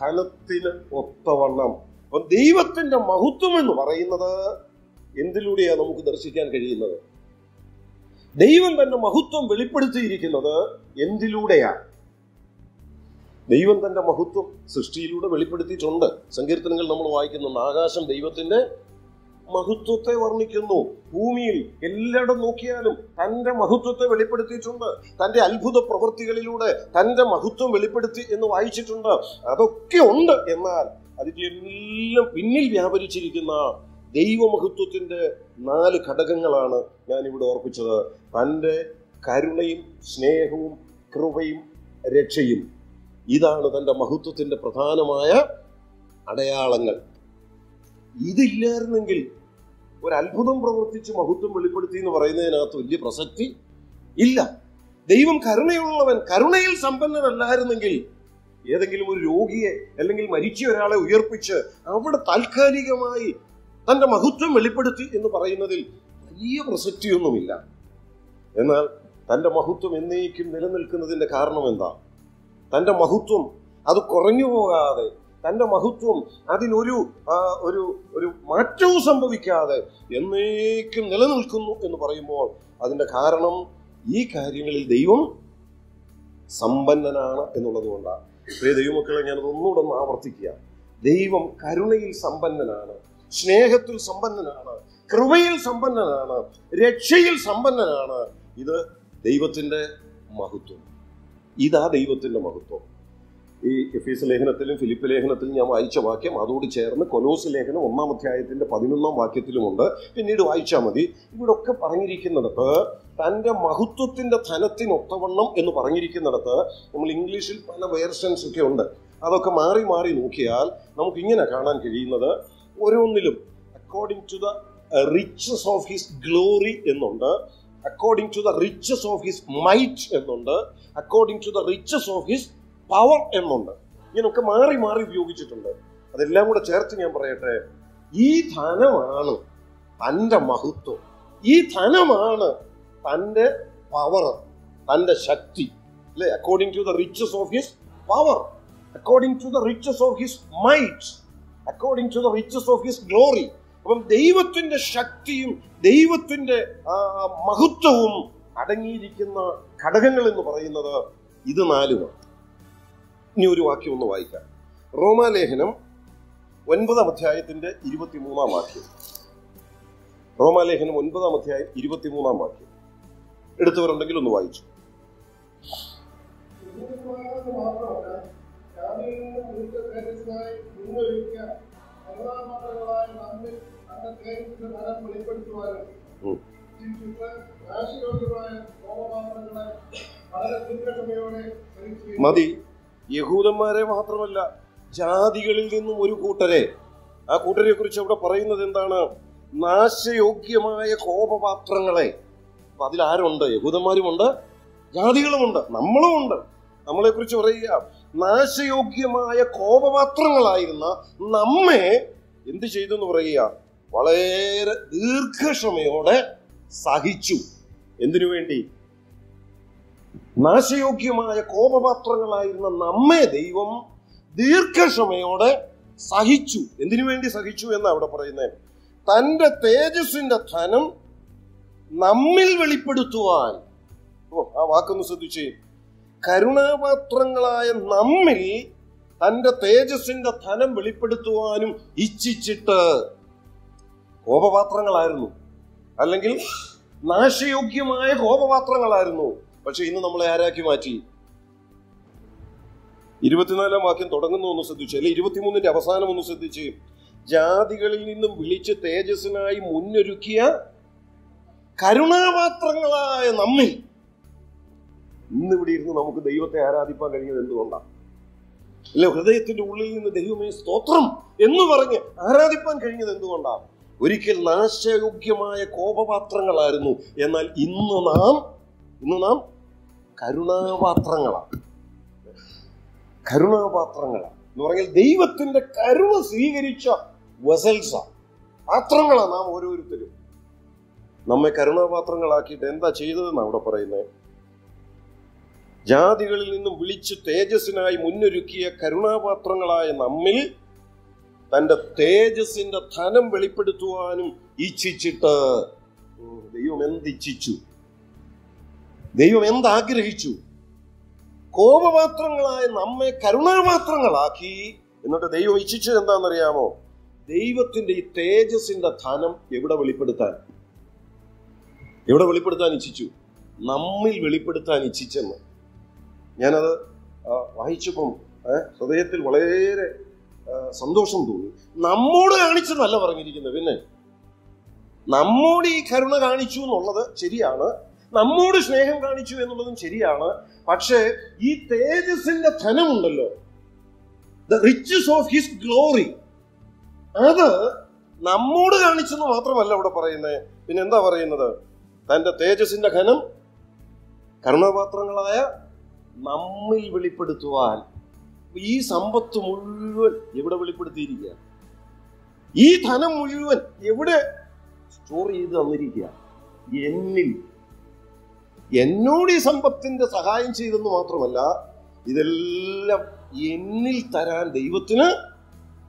ധനത്തിന് ഒത്തവണ്ണം. അപ്പൊ ദൈവത്തിന്റെ മഹത്വം എന്ന് പറയുന്നത് എന്തിലൂടെയാണ് നമുക്ക് ദർശിക്കാൻ കഴിയുന്നത്? ദൈവം തന്റെ മഹത്വം വെളിപ്പെടുത്തിയിരിക്കുന്നത് എന്തിലൂടെയാണ്? ദൈവം തന്റെ മഹത്വം സൃഷ്ടിയിലൂടെ വെളിപ്പെടുത്തിയിട്ടുണ്ട്. സങ്കീർത്തനങ്ങൾ നമ്മൾ വായിക്കുന്നുണ്ട്, ആകാശം ദൈവത്തിന്റെ മഹത്വത്തെ വർണ്ണിക്കുന്നു, ഭൂമിയിൽ എല്ലായിടം നോക്കിയാലും തന്റെ മഹത്വത്തെ വെളിപ്പെടുത്തിയിട്ടുണ്ട്, തന്റെ അത്ഭുത പ്രവൃത്തികളിലൂടെ തന്റെ മഹത്വം വെളിപ്പെടുത്തി എന്ന് വായിച്ചിട്ടുണ്ട്. അതൊക്കെ ഉണ്ട്. എന്നാൽ അതിനെല്ലാം പിന്നിൽ വ്യാപരിച്ചിരിക്കുന്ന ദൈവമഹത്വത്തിന്റെ 4 ഘടകങ്ങളാണ് ഞാനിവിടെ ഓർപ്പിച്ചത്. തൻ്റെ കരുണയും സ്നേഹവും കൃപയും രക്ഷയും, ഇതാണ് തൻ്റെ മഹത്വത്തിന്റെ പ്രധാനമായ അടയാളങ്ങൾ. ഇതില്ലായിരുന്നെങ്കിൽ ഒരത്ഭുതം പ്രവർത്തിച്ച് മഹത്വം വെളിപ്പെടുത്തി എന്ന് പറയുന്നതിനകത്ത് വലിയ പ്രസക്തി ഇല്ല. ദൈവം കരുണയുള്ളവൻ, കരുണയിൽ സമ്പന്നനല്ലായിരുന്നെങ്കിൽ ഏതെങ്കിലും ഒരു രോഗിയെ അല്ലെങ്കിൽ മരിച്ച ഒരാളെ ഉയർപ്പിച്ച് അവിടെ താൽക്കാലികമായി തന്റെ മഹത്വം വെളിപ്പെടുത്തി എന്ന് പറയുന്നതിൽ വലിയ പ്രസക്തിയൊന്നുമില്ല. എന്നാൽ തന്റെ മഹത്വം എന്നേക്കും നിലനിൽക്കുന്നതിന്റെ കാരണം എന്താ? തന്റെ മഹത്വം അത് കുറഞ്ഞു പോകാതെ, തന്റെ മഹത്വം അതിനൊരു ഒരു മാറ്റവും സംഭവിക്കാതെ എന്നേക്കും നിലനിൽക്കുന്നു എന്ന് പറയുമ്പോൾ അതിന്റെ കാരണം ഈ കാര്യങ്ങളിൽ ദൈവം സമ്പന്നനാണ് എന്നുള്ളത് കൊണ്ടാണ്. പ്രിയ ദൈവമക്കളെ, ഞാനത് ഒന്നുകൂടെ ഒന്ന് ആവർത്തിക്കുക. ദൈവം കരുണയിൽ സമ്പന്നനാണ്, സ്നേഹത്തിൽ സമ്പന്നനാണ്, കൃപയിൽ സമ്പന്നനാണ്, രക്ഷയിൽ സമ്പന്നനാണ്. ഇത് ദൈവത്തിന്റെ മഹത്വം. ഇതാ ദൈവത്തിന്റെ മഹത്വം. ഈ എഫീസ് ലേഖനത്തിലും ഫിലിപ്പ് ലേഖനത്തിലും ഞാൻ വായിച്ച വാക്യം അതോട് ചേർന്ന് കൊലോസ് ലേഖനം 1-ാം അധ്യായത്തിൻ്റെ 11-ാം വാക്യത്തിലുമുണ്ട്. പിന്നീട് വായിച്ചാൽ മതി. ഇവിടൊക്കെ പറഞ്ഞിരിക്കുന്നിടത്ത് തൻ്റെ മഹത്വത്തിൻ്റെ ധനത്തിനൊത്തവണ്ണം എന്ന് പറഞ്ഞിരിക്കുന്നിടത്ത് നമ്മൾ ഇംഗ്ലീഷിൽ പല വേർഷൻസ് ഒക്കെ ഉണ്ട്. അതൊക്കെ മാറി മാറി നോക്കിയാൽ നമുക്കിങ്ങനെ കാണാൻ കഴിയുന്നത് ഓരോന്നിലും according to the riches of his glory എന്നുണ്ട്, according to the riches of his might എന്നുണ്ട്, according to the riches of his power എന്നുണ്ട്. ഇങ്ങനൊക്കെ മാറി മാറി ഉപയോഗിച്ചിട്ടുണ്ട്. അതെല്ലാം കൂടെ ചേർത്ത് ഞാൻ പറയട്ടെ, ഈ ധനമാണ് തൻ്റെ മഹത്വം, ഈ ധനമാണ് തൻ്റെ പവർ, തൻ്റെ ശക്തി, അല്ലേ? According to the riches of his power, according to the riches of his might, according to the riches of his glory. അപ്പം ദൈവത്തിൻ്റെ ശക്തിയും ദൈവത്തിൻ്റെ മഹത്വവും അടങ്ങിയിരിക്കുന്ന ഘടകങ്ങൾ എന്ന് പറയുന്നത് ഇത് നാലുമാണ്. ഇനി ഒരു വാക്യം ഒന്ന് വായിക്കാം. റോമാലേഖനം 9-ാം അധ്യായത്തിൻ്റെ 23-ാം വാക്യം. റോമാലേഖനം 9-ാം അധ്യായം 23-ാം വാക്യം എടുത്തവരുണ്ടെങ്കിൽ ഒന്ന് വായിച്ചു. മതി, യഹൂദന്മാരെ മാത്രമല്ല ജാതികളിൽ നിന്നും ഒരു കൂട്ടരെ, ആ കൂട്ടരെ കുറിച്ച് അവിടെ പറയുന്നത് എന്താണ്? നാശയോഗ്യമായ കോപപാത്രങ്ങളെ. അപ്പൊ അതിലാരുണ്ട്? യഹൂദന്മാരുമുണ്ട്, ജാതികളുമുണ്ട്, നമ്മളും ഉണ്ട്. നമ്മളെ കുറിച്ച് പറയുക, നാശയോഗ്യമായ കോപപാത്രങ്ങളായിരുന്ന നമ്മെ എന്ത് ചെയ്തു എന്ന് പറയുക? വളരെ ദീർഘക്ഷമയോടെ സഹിച്ചു. എന്തിനു വേണ്ടി? നാശയോഗ്യമായ കോപപാത്രങ്ങളായിരുന്ന നമ്മെ ദൈവം ദീർഘക്ഷമയോടെ സഹിച്ചു. എന്തിനു വേണ്ടി സഹിച്ചു എന്നാണ് അവിടെ പറയുന്നത്? തൻ്റെ തേജസ്സിൻ്റെ ധനം നമ്മിൽ വെളിപ്പെടുത്തുവാൻ. ഓ, ആ വാക്കൊന്ന് ശ്രദ്ധിച്ച്. കരുണാപാത്രങ്ങളായ നമ്മിൽ തൻ്റെ തേജസ്സിൻ്റെ ധനം വെളിപ്പെടുത്തുവാനും ഇച്ഛിച്ചിട്ട്. കോപപാത്രങ്ങളായിരുന്നു, അല്ലെങ്കിൽ നാശയോഗ്യമായ കോപപാത്രങ്ങളായിരുന്നു. പക്ഷെ ഇന്ന് നമ്മളെ ആരാക്കി മാറ്റി? 24-ാം വാക്യം തുടങ്ങുന്നു, ഒന്ന് ശ്രദ്ധിച്ച്. അല്ലെ, 23-ന്റെ അവസാനം ഒന്ന് ശ്രദ്ധിച്ച്. ജാതികളിൽ നിന്നും വിളിച്ച് തേജസ്സിനായി മുന്നൊരുക്കിയ കരുണാപാത്രങ്ങളായ നമ്മിൽ. ഇന്നിവിടെ ഇരുന്ന് നമുക്ക് ദൈവത്തെ ആരാധിപ്പാൻ കഴിയുന്നത് എന്തുകൊണ്ടാണ്? അല്ലെ, ഹൃദയത്തിന്റെ ഉള്ളിൽ നിന്ന് ദൈവമേ സ്തോത്രം എന്ന് പറഞ്ഞ് ആരാധിപ്പാൻ കഴിയുന്നത് എന്തുകൊണ്ടാണ്? ഒരിക്കൽ നാശയോഗ്യമായ കോപപാത്രങ്ങളായിരുന്നു, എന്നാൽ ഇന്ന് നാം കരുണാപാത്രങ്ങളാണ്. കരുണാപാത്രങ്ങളാണ് എന്ന് പറഞ്ഞാൽ ദൈവത്തിന്റെ കരുണ സ്വീകരിച്ച വെസൽസാണ്, പാത്രങ്ങളാണ് നാം ഓരോരുത്തരും. നമ്മെ കരുണാപാത്രങ്ങളാക്കിയിട്ട് എന്താ ചെയ്തതെന്ന് അവിടെ പറയുന്നത്? ജാതികളിൽ നിന്നും വിളിച്ച് തേജസ്സിനായി മുന്നൊരുക്കിയ കരുണാപാത്രങ്ങളായ നമ്മിൽ തൻ്റെ തേജസ്സിന്റെ ധനം വെളിപ്പെടുത്തുവാനും ഇച്ഛിച്ചിട്ട്. ദൈവം എന്തിച്ഛിച്ചു? ദൈവം എന്താഗ്രഹിച്ചു? കോപപാത്രങ്ങളായ നമ്മെ കരുണാപാത്രങ്ങളാക്കി. എന്നിട്ട് ദൈവം ഇച്ഛിച്ചത് എന്താണെന്നറിയാമോ? ദൈവത്തിന്റെ ഈ തേജസ്സിന്റെ ധനം എവിടെ വെളിപ്പെടുത്താൻ ഇച്ഛിച്ചു? നമ്മിൽ വെളിപ്പെടുത്താൻ ഇച്ഛിച്ചെന്ന്. ഞാനത് വായിച്ചപ്പം ഹൃദയത്തിൽ വളരെ സന്തോഷം തോന്നി. നമ്മോട് കാണിച്ചെന്നല്ല പറഞ്ഞിരിക്കുന്നത്. പിന്നെ നമ്മോട് ഈ കരുണ കാണിച്ചു എന്നുള്ളത് ശരിയാണ്, നമ്മോട് സ്നേഹം കാണിച്ചു എന്നുള്ളതും ശരിയാണ്. പക്ഷേ ഈ തേജസ്സിന്റെ ധനമുണ്ടല്ലോ, the riches of his glory, അത് നമ്മോട് കാണിച്ചെന്ന് മാത്രമല്ല ഇവിടെ പറയുന്നത്. പിന്നെ എന്താ പറയുന്നത്? തൻ്റെ തേജസ്സിന്റെ ധനം കരുണാപാത്രങ്ങളായ നമ്മിൽ വെളിപ്പെടുത്തുവാൻ. ഈ സമ്പത്ത് മുഴുവൻ എവിടെ വെളിപ്പെടുത്തിയിരിക്കുക? ഈ ധനം മുഴുവൻ എവിടെ സ്റ്റോർ ചെയ്ത് തന്നിരിക്കുക? എന്നിൽ. എന്നോട് ഈ സമ്പത്തിന്റെ സഹായം ചെയ്തെന്ന് മാത്രമല്ല, ഇതെല്ലാം എന്നിൽ തരാൻ ദൈവത്തിന്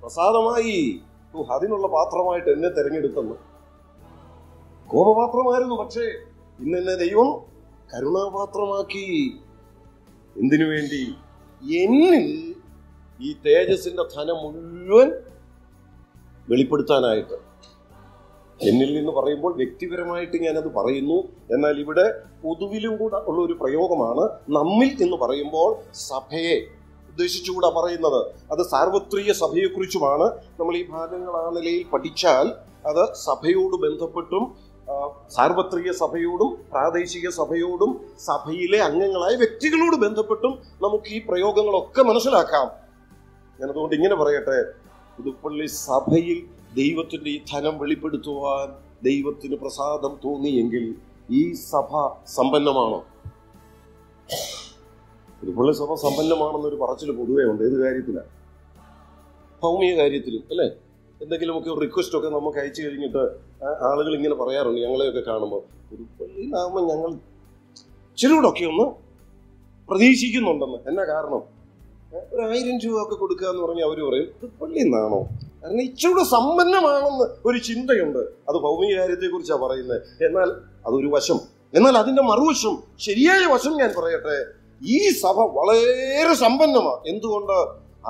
പ്രസാദമായി. അതിനുള്ള പാത്രമായിട്ട് എന്നെ തെരഞ്ഞെടുത്തെന്ന്. കോപപാത്രമായിരുന്നു, പക്ഷേ ഇന്നെന്നെ ദൈവം കരുണാപാത്രമാക്കി. എന്തിനു വേണ്ടി? എന്നിൽ ഈ തേജസ്സിന്റെ ധനം മുഴുവൻ വെളിപ്പെടുത്താനായിട്ട്. എന്നിൽ നിന്ന് പറയുമ്പോൾ വ്യക്തിപരമായിട്ട് ഞാനത് പറയുന്നു, എന്നാൽ ഇവിടെ പൊതുവിലും കൂടെ ഉള്ള ഒരു പ്രയോഗമാണ്. നമ്മിൽ എന്ന് പറയുമ്പോൾ സഭയെ ഉദ്ദേശിച്ചുകൂടാ പറയുന്നത്. അത് സാർവത്രിക സഭയെക്കുറിച്ചുമാണ്. നമ്മൾ ഈ ഭാഗങ്ങൾ ആ നിലയിൽ പഠിച്ചാൽ അത് സഭയോട് ബന്ധപ്പെട്ടും സാർവത്രിക സഭയോടും പ്രാദേശിക സഭയോടും സഭയിലെ അംഗങ്ങളായ വ്യക്തികളോട് ബന്ധപ്പെട്ടും നമുക്ക് ഈ പ്രയോഗങ്ങളൊക്കെ മനസ്സിലാക്കാം. ഞാനതുകൊണ്ട് ഇങ്ങനെ പറയട്ടെ, പുതുപ്പള്ളി സഭയിൽ ദൈവത്തിൻ്റെ ഈ ധനം വെളിപ്പെടുത്തുവാൻ ദൈവത്തിന് പ്രസാദം തോന്നിയെങ്കിൽ ഈ സഭ സമ്പന്നമാണോ? പുതുപ്പള്ളി സഭ സമ്പന്നമാണെന്നൊരു പറച്ചിൽ പൊതുവേ ഉണ്ട്. ഏത് കാര്യത്തിലാണ്? ഭൗമിക കാര്യത്തിലും അല്ലേ? എന്തെങ്കിലുമൊക്കെ റിക്വസ്റ്റ് ഒക്കെ നമുക്ക് അയച്ചു കഴിഞ്ഞിട്ട് ആളുകൾ ഇങ്ങനെ പറയാറുണ്ട്, ഞങ്ങളെയൊക്കെ കാണുമ്പോൾ പുതുപ്പള്ളിയിലാകുമ്പോൾ ഞങ്ങൾ ചിലൂടൊക്കെ ഒന്ന് പ്രതീക്ഷിക്കുന്നുണ്ടെന്ന്. എന്നാ കാരണം? 1,000 രൂപ ഒക്കെ കൊടുക്കുക എന്ന് പറഞ്ഞാൽ അവർ പറയും പുതുപ്പള്ളി എന്നാണോ? കാരണം ഇച്ചിരൂടെ സമ്പന്നമാണെന്ന് ഒരു ചിന്തയുണ്ട്. അത് ഭൗമിക കാര്യത്തെക്കുറിച്ചാണ് പറയുന്നത്. എന്നാൽ അതൊരു വശം. എന്നാൽ അതിൻ്റെ മറുവശം, ശരിയായ വശം ഞാൻ പറയട്ടെ, ഈ സഭ വളരെ സമ്പന്നമാണ്. എന്തുകൊണ്ട്?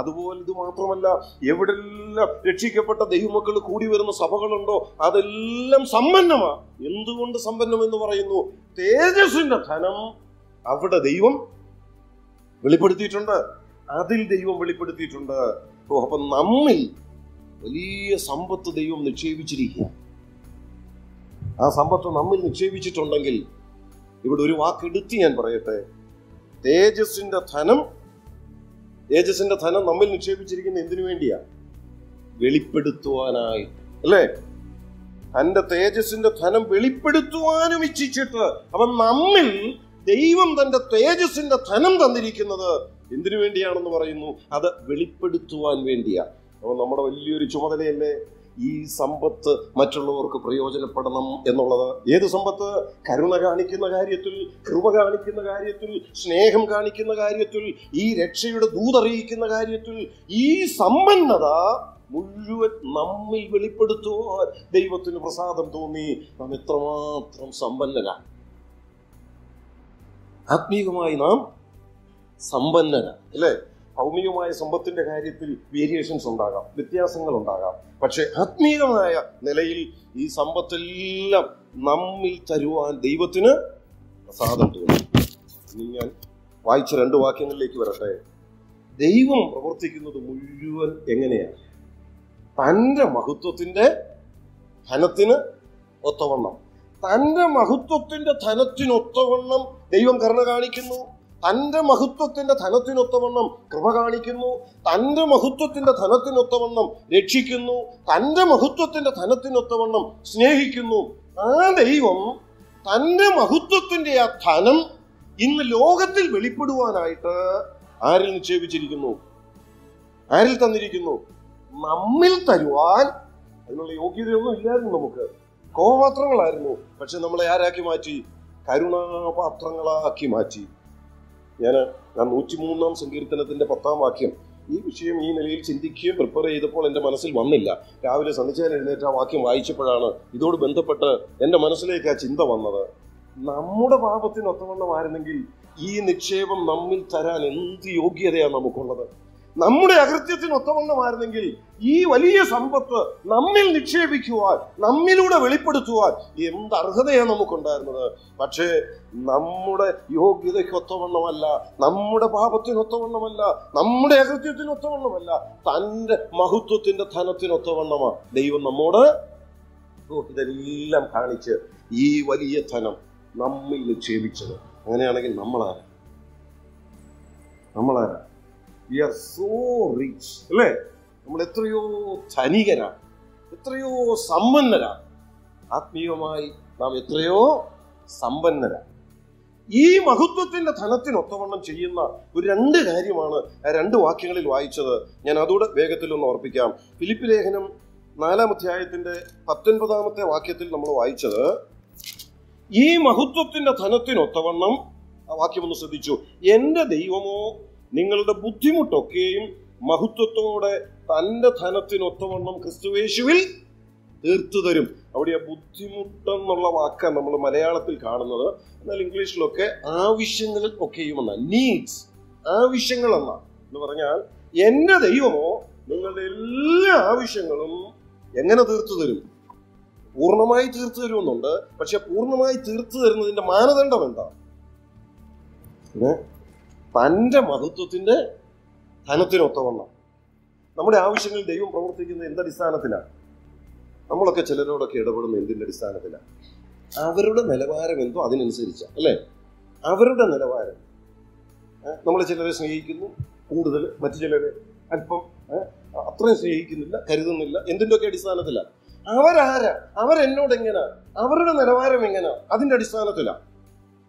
അതുപോലെ ഇത് മാത്രമല്ല, എവിടെല്ലാം രക്ഷിക്കപ്പെട്ട ദൈവമക്കൾ കൂടി വരുന്ന സഭകളുണ്ടോ അതെല്ലാം സമ്പന്നമാണ്. എന്തുകൊണ്ട് സമ്പന്നം എന്ന് പറയുന്നു? തേജസ്സിന്റെ ധനം അവിടെ ദൈവം വെളിപ്പെടുത്തിയിട്ടുണ്ട്, അതിൽ ദൈവം വെളിപ്പെടുത്തിയിട്ടുണ്ട്. അപ്പൊ നമ്മിൽ വലിയ സമ്പത്ത് ദൈവം നിക്ഷേപിച്ചിരിക്കുക. ആ സമ്പത്ത് നമ്മിൽ നിക്ഷേപിച്ചിട്ടുണ്ടെങ്കിൽ ഇവിടെ ഒരു വാക്കെടുത്ത് ഞാൻ പറയട്ടെ, തേജസ്സിന്റെ ധനം നമ്മിൽ നിക്ഷേപിച്ചിരിക്കുന്ന എന്തിനു വേണ്ടിയാ? വെളിപ്പെടുത്തുവാനായി, അല്ലേ? തന്റെ തേജസ്സിന്റെ ധനം വെളിപ്പെടുത്തുവാനും ഇച്ഛിച്ചിട്ട് അവൻ നമ്മിൽ ദൈവം തന്റെ തേജസ്സിന്റെ ധനം തന്നിരിക്കുന്നത് എന്തിനു വേണ്ടിയാണെന്ന് പറയുന്നു? അത് വെളിപ്പെടുത്തുവാൻ വേണ്ടിയാ. അപ്പോൾ നമ്മുടെ വലിയൊരു ചുമതലയല്ലേ ഈ സമ്പത്ത് മറ്റുള്ളവർക്ക് പ്രയോജനപ്പെടണം എന്നുള്ളത്. ഏത് സമ്പത്ത്? കരുണ കാണിക്കുന്ന കാര്യത്തിൽ, കൃപ കാണിക്കുന്ന കാര്യത്തിൽ, സ്നേഹം കാണിക്കുന്ന കാര്യത്തിൽ, ഈ രക്ഷയുടെ ദൂതറിയിക്കുന്ന കാര്യത്തിൽ, ഈ സമ്പന്നത മുഴുവൻ നമ്മിൽ വെളിപ്പെടുത്തുവാൻ ദൈവത്തിന് പ്രസാദം തോന്നി. നാം എത്രമാത്രം സമ്പന്നരാണ്! ആത്മീകമായി നാം സമ്പന്നരാണ്, അല്ലേ? ഭൗമികമായ സമ്പത്തിന്റെ കാര്യത്തിൽ വേരിയേഷൻസ് ഉണ്ടാകാം, വ്യത്യാസങ്ങൾ ഉണ്ടാകാം. പക്ഷെ ആത്മീയമായ നിലയിൽ ഈ സമ്പത്തെല്ലാം നമ്മിൽ തരുവാൻ ദൈവത്തിന് പ്രസാദം തോന്നി. ഇനി ഞാൻ വായിച്ച 2 വാക്യങ്ങളിലേക്ക് വരട്ടെ. ദൈവം പ്രവർത്തിക്കുന്നത് മുഴുവൻ എങ്ങനെയാണ്? തൻ്റെ മഹത്വത്തിന്റെ ധനത്തിന് ഒത്തവണ്ണം. തൻ്റെ മഹത്വത്തിന്റെ ധനത്തിനൊത്തവണ്ണം ദൈവം കരുണ കാണിക്കുന്നു, തൻ്റെ മഹത്വത്തിന്റെ ധനത്തിനൊത്തവണ്ണം കൃപ കാണിക്കുന്നു, തൻ്റെ മഹത്വത്തിന്റെ ധനത്തിനൊത്തവണ്ണം രക്ഷിക്കുന്നു, തൻ്റെ മഹത്വത്തിന്റെ ധനത്തിനൊത്തവണ്ണം സ്നേഹിക്കുന്നു. ആ ദൈവം തൻ്റെ മഹത്വത്തിന്റെ ആ ധനം ഇന്ന് ലോകത്തിൽ വെളിപ്പെടുവാനായിട്ട് ആരിൽ നിക്ഷേപിച്ചിരിക്കുന്നു? ആരിൽ തന്നിരിക്കുന്നു? നമ്മിൽ തരുവാൻ അതിനുള്ള യോഗ്യതയൊന്നും ഇല്ലായിരുന്നു, നമുക്ക് കോപാത്രങ്ങളായിരുന്നു. പക്ഷെ നമ്മളെ ആരാക്കി മാറ്റി? കരുണാപാത്രങ്ങളാക്കി മാറ്റി. ഞാൻ 103-ാം സങ്കീർത്തനത്തിന്റെ 10-ാം വാക്യം ഈ വിഷയം ഈ നിലയിൽ ചിന്തിക്കുകയും പ്രിപ്പയർ ചെയ്തപ്പോൾ എൻ്റെ മനസ്സിൽ വന്നില്ല. രാവിലെ സന്ധ്യാൻ എഴുന്നേറ്റ് ആ വാക്യം വായിച്ചപ്പോഴാണ് ഇതോട് ബന്ധപ്പെട്ട് എൻ്റെ മനസ്സിലേക്ക് ആ ചിന്ത വന്നത്. നമ്മുടെ പാപത്തിനൊത്തവണ്ണമായിരുന്നെങ്കിൽ ഈ നിക്ഷേപം നമ്മിൽ തരാൻ എന്ത് യോഗ്യതയാണ് നമുക്കുള്ളത്? നമ്മുടെ അകൃത്യത്തിനൊത്തവണ്ണമായിരുന്നെങ്കിൽ ഈ വലിയ സമ്പത്ത് നമ്മിൽ നിക്ഷേപിക്കുവാൻ, നമ്മിലൂടെ വെളിപ്പെടുത്തുവാൻ എന്ത് അർഹതയാണ് നമുക്കുണ്ടായിരുന്നത്? പക്ഷേ നമ്മുടെ യോഗ്യതയ്ക്കൊത്തവണ്ണമല്ല, നമ്മുടെ പാപത്തിനൊത്തവണ്ണമല്ല, നമ്മുടെ അകൃത്യത്തിനൊത്തവണ്ണമല്ല, തൻ്റെ മഹത്വത്തിന്റെ ധനത്തിനൊത്തവണ്ണമാ ദൈവം നമ്മോട് ഇതെല്ലാം കാണിച്ച് ഈ വലിയ ധനം നമ്മിൽ നിക്ഷേപിച്ചത്. അങ്ങനെയാണെങ്കിൽ നമ്മളാരാ? We are so rich, അല്ലേ? നമ്മൾ എത്രയോ ധനികരാണ്, എത്രയോ സമ്പന്നരാണ്. ആത്മീയമായി നാം എത്രയോ സമ്പന്നരാണ്. ഈ മഹത്വത്തിന്റെ ധനത്തിനൊത്തവണ്ണം ചെയ്യുന്ന ഒരു 2 കാര്യമാണ് ആ 2 വാക്യങ്ങളിൽ വായിച്ചത്. ഞാൻ അതോടെ വേഗത്തിലൊന്ന് ഓർപ്പിക്കാം. ഫിലിപ്പി ലേഖനം 4-ാം അധ്യായത്തിന്റെ 19-ാമത്തെ വാക്യത്തിൽ നമ്മൾ വായിച്ചത് ഈ മഹത്വത്തിന്റെ ധനത്തിനൊത്തവണ്ണം. ആ വാക്യം ഒന്ന് ശ്രദ്ധിച്ചു. എൻ്റെ ദൈവമോ നിങ്ങളുടെ ബുദ്ധിമുട്ടൊക്കെയും മഹത്വത്തോടെ തൻ്റെ ധനത്തിനൊത്തവണ്ണം ക്രിസ്തുയേശുവിൽ തീർത്തു തരും. അവിടെ ആ ബുദ്ധിമുട്ടെന്നുള്ള വാക്കാണ് നമ്മൾ മലയാളത്തിൽ കാണുന്നത്. എന്നാൽ ഇംഗ്ലീഷിലൊക്കെ ആവശ്യങ്ങൾ ഒക്കെയും എന്നാണ്, നീഡ്സ്, ആവശ്യങ്ങൾ എന്ന് പറഞ്ഞാൽ എൻ്റെ ദൈവമോ നിങ്ങളുടെ എല്ലാ ആവശ്യങ്ങളും എങ്ങനെ തീർത്തു തരും? പൂർണ്ണമായി തീർത്തു തരുമെന്നുണ്ട്. പക്ഷെ പൂർണ്ണമായി തീർത്തു തരുന്നതിൻ്റെ മാനദണ്ഡം എന്താ? തൻ്റെ മഹത്വത്തിന്റെ ധനത്തിനൊത്തവണ്ണം നമ്മുടെ ആവശ്യങ്ങളിൽ ദൈവം പ്രവർത്തിക്കുന്നത് എന്തടിസ്ഥാനത്തിലാണ്? നമ്മളൊക്കെ ചിലരോടൊക്കെ ഇടപെടുന്ന എന്തിൻ്റെ അടിസ്ഥാനത്തിലാണ്? അവരുടെ നിലവാരം എന്തോ അതിനനുസരിച്ചാണ്, അല്ലേ? അവരുടെ നിലവാരം. നമ്മൾ ചിലരെ സ്നേഹിക്കുന്നു കൂടുതൽ, മറ്റു ചിലരെ അല്പം, അത്രയും സ്നേഹിക്കുന്നില്ല, കരുതുന്നില്ല. എന്തിൻ്റെയൊക്കെ അടിസ്ഥാനത്തിലാണ്? അവരാരാ, അവരെന്നോട് എങ്ങനെ, അവരുടെ നിലവാരം എങ്ങനെ, അതിൻ്റെ അടിസ്ഥാനത്തിലാണ്.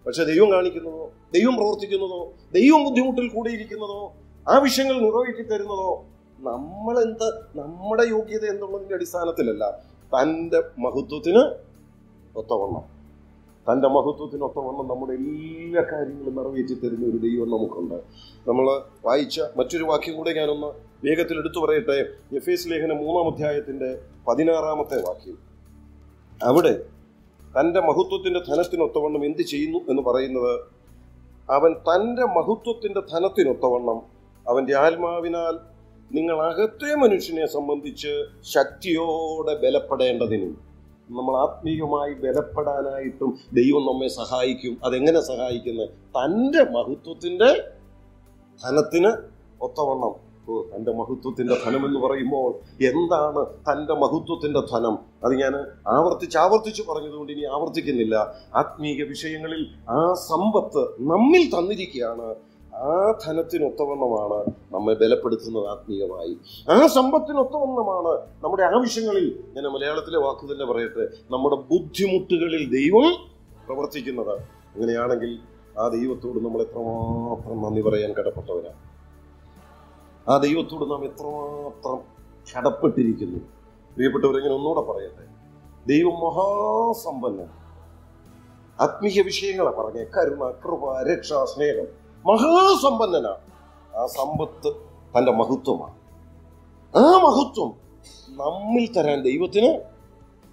പക്ഷെ ദൈവം കാണിക്കുന്നതോ, ദൈവം പ്രവർത്തിക്കുന്നതോ, ദൈവം ബുദ്ധിമുട്ടിൽ കൂടിയിരിക്കുന്നതോ, ആവശ്യങ്ങൾ നിറവേറ്റി തരുന്നതോ നമ്മളെന്താ, നമ്മുടെ യോഗ്യത എന്നുള്ളതിൻ്റെ അടിസ്ഥാനത്തിലല്ല, തൻ്റെ മഹത്വത്തിന് ഒത്തവണ്ണം, തൻ്റെ മഹത്വത്തിനൊത്തവണ്ണം നമ്മുടെ എല്ലാ കാര്യങ്ങളും നിറവേറ്റി തരുന്ന ഒരു ദൈവം നമുക്കുണ്ട്. നമ്മൾ വായിച്ച മറ്റൊരു വാക്യം കൂടെ ഞാനൊന്ന് വേഗത്തിൽ എടുത്തു പറയട്ടെ. എഫേസ് ലേഖനം 3-ാം അധ്യായത്തിൻ്റെ 16-ാമത്തെ വാക്യം. അവിടെ തൻ്റെ മഹത്വത്തിൻ്റെ ധനത്തിനൊത്തവണ്ണം എന്ത് ചെയ്യുന്നു എന്ന് പറയുന്നത്, അവൻ തൻ്റെ മഹത്വത്തിൻ്റെ ധനത്തിനൊത്തവണ്ണം അവൻ്റെ ആത്മാവിനാൽ നിങ്ങൾ അകത്തെ മനുഷ്യനെ സംബന്ധിച്ച് ശക്തിയോടെ ബലപ്പെടേണ്ടതിനും. നമ്മൾ ആത്മീയമായി ബലപ്പെടാനായിട്ടും ദൈവം നമ്മെ സഹായിക്കും. അതെങ്ങനെ സഹായിക്കുന്നത്? തൻ്റെ മഹത്വത്തിൻ്റെ ധനത്തിന് ഒത്തവണ്ണം. തൻ്റെ മഹത്വത്തിൻ്റെ ധനം എന്ന് പറയുമ്പോൾ എന്താണ് തൻ്റെ മഹത്വത്തിൻ്റെ ധനം? അത് ഞാൻ ആവർത്തിച്ച് പറഞ്ഞതുകൊണ്ട് ഇനി ആവർത്തിക്കുന്നില്ല. ആത്മീയ വിഷയങ്ങളിൽ ആ സമ്പത്ത് നമ്മിൽ തന്നിരിക്കുകയാണ്. ആ ധനത്തിനൊത്തവണ്ണമാണ് നമ്മെ ബലപ്പെടുത്തുന്നത് ആത്മീയമായി. ആ സമ്പത്തിനൊത്തവണ്ണമാണ് നമ്മുടെ ആവശ്യങ്ങളിൽ, ഞാൻ മലയാളത്തിലെ വാക്ക് തന്നെ പറയട്ടെ, നമ്മുടെ ബുദ്ധിമുട്ടുകളിൽ ദൈവം പ്രവർത്തിക്കുന്നത്. അങ്ങനെയാണെങ്കിൽ ആ ദൈവത്തോട് നമ്മൾ എത്രമാത്രം നന്ദി പറയാൻ കടപ്പെട്ടവരാണ്. ആ ദൈവത്തോട് നാം എത്രമാത്രം കടപ്പെട്ടിരിക്കുന്നു. പ്രിയപ്പെട്ടവരെങ്ങനെ ഒന്നുകൂടെ പറയട്ടെ, ദൈവം മഹാസമ്പന്നൻ. ആത്മീയ വിഷയങ്ങളെ പറഞ്ഞ കരുണ, കൃപ, രക്ഷ, സ്നേഹം, മഹാസമ്പന്നനാണ്. ആ സമ്പത്ത് തൻ്റെ മഹത്വമാണ്. ആ മഹത്വം നമ്മിൽ തരാൻ ദൈവത്തിന്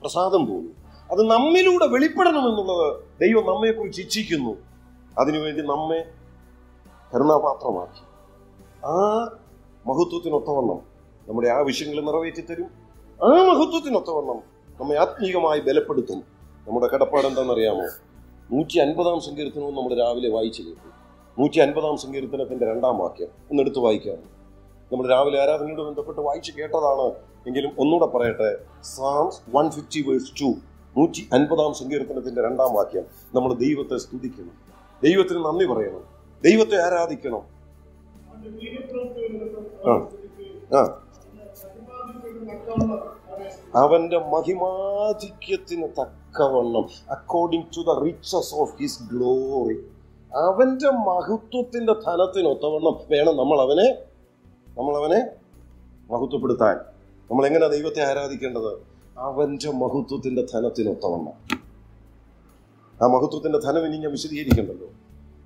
പ്രസാദം തോന്നി. അത് നമ്മിലൂടെ വെളിപ്പെടണമെന്നുള്ളത് ദൈവം നമ്മെക്കുറിച്ച് ഇച്ഛിക്കുന്നു. അതിനുവേണ്ടി നമ്മെ കരുണാപാത്രമാക്കി. ആ മഹത്വത്തിനൊത്തവണ്ണം നമ്മുടെ ആവശ്യങ്ങൾ നിറവേറ്റി തരും. ആ മഹത്വത്തിനൊത്തവണ്ണം നമ്മെ ആത്മീകമായി ബലപ്പെടുത്തും. നമ്മുടെ കടപ്പാട് എന്താണെന്നറിയാമോ? 150-ാം സങ്കീർത്തനവും നമ്മൾ രാവിലെ വായിച്ചു കേട്ടു. 150-ാം സങ്കീർത്തനത്തിൻ്റെ 2-ാം വാക്യം ഒന്നെടുത്ത് വായിക്കാം. നമ്മൾ രാവിലെ ആരാധനയോട് ബന്ധപ്പെട്ട് വായിച്ചു കേട്ടതാണ് എങ്കിലും ഒന്നുകൂടെ പറയട്ടെ. സാംസ് 150:2, 150-ാം സങ്കീർത്തനത്തിൻ്റെ 2-ാം വാക്യം. നമ്മൾ ദൈവത്തെ സ്തുതിക്കണം, ദൈവത്തിന് നന്ദി പറയണം, ദൈവത്തെ ആരാധിക്കണം. അവന്റെ മഹിമാധിക്യത്തിന് തക്കവണ്ണം, according to the riches of his glory, അവന്റെ മഹത്വത്തിന്റെ ധനത്തിനൊത്തവണ്ണം വേണം നമ്മളവനെ മഹത്വപ്പെടുത്താൻ. നമ്മൾ എങ്ങനെ ദൈവത്തെ ആരാധിക്കേണ്ടത്? അവന്റെ മഹത്വത്തിന്റെ ധനത്തിനൊത്തവണ്ണം. ആ മഹത്വത്തിന്റെ ധനം ഇനി ഞാൻ വിശദീകരിക്കണ്ടല്ലോ.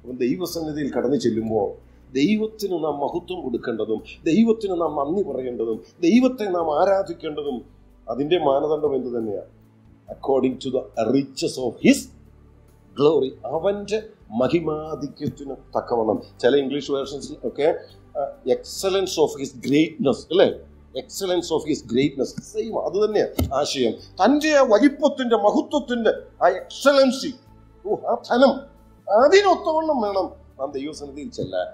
അവൻ ദൈവസന്നിധിയിൽ കടന്നു ചെല്ലുമ്പോൾ ദൈവത്തിന് നാം മഹത്വം കൊടുക്കേണ്ടതും ദൈവത്തിന് നാം നന്ദി പറയേണ്ടതും ദൈവത്തെ നാം ആരാധിക്കേണ്ടതും അതിൻ്റെ മാനദണ്ഡം എന്തു തന്നെയാണ്? According to the riches of his glory, അവൻ്റെ മഹിമാധിക്യത്തിന് തക്കവണ്ണം. ചില ഇംഗ്ലീഷ് വേർഷൻസിൽ ഒക്കെ എക്സലൻസ് ഓഫ് ഹിസ് ഗ്രേറ്റ്നെസ്, അല്ലേ? Excellence of his greatness, same അത് തന്നെയാണ് ആശയം. തൻ്റെ ആ വലിപ്പത്തിൻ്റെ മഹത്വത്തിൻ്റെ ആ എക്സലൻസി, ആ ധനം, അതിനൊത്തവണ്ണം വേണം നാം ദൈവസന്നിധിയിൽ ചെല്ലാൻ.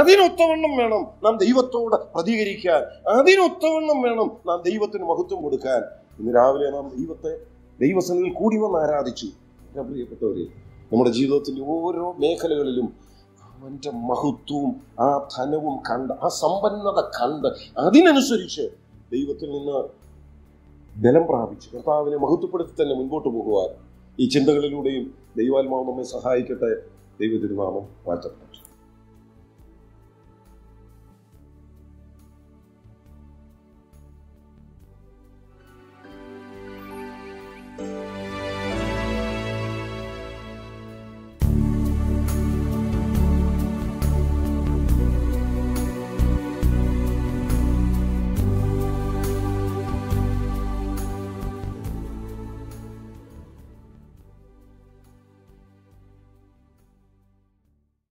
അതിനൊത്തവണ്ണം വേണം നാം ദൈവത്തോട് പ്രതികരിക്കാൻ. അതിനൊത്തവണ്ണം വേണം നാം ദൈവത്തിന് മഹത്വം കൊടുക്കാൻ. ഇന്ന് രാവിലെ നാം ദൈവത്തെ ദൈവസന്നിധിയിൽ കൂടി വന്ന് ആരാധിച്ചു. പ്രിയപ്പെട്ടവരെ, നമ്മുടെ ജീവിതത്തിൻ്റെ ഓരോ മേഖലകളിലും അവൻ്റെ മഹത്വവും ആ ധനവും കണ്ട്, ആ സമ്പന്നത കണ്ട്, അതിനനുസരിച്ച് ദൈവത്തിൽ നിന്ന് ബലം പ്രാപിച്ച് കർത്താവിനെ മഹത്വപ്പെടുത്തി തന്നെ മുൻപോട്ട് പോകുവാൻ ഈ ചിന്തകളിലൂടെയും ദൈവാത്മാവ് നമ്മെ സഹായിക്കട്ടെ. ദൈവ തിരുനാമം വാഴ്ത്തപ്പെട്ടു.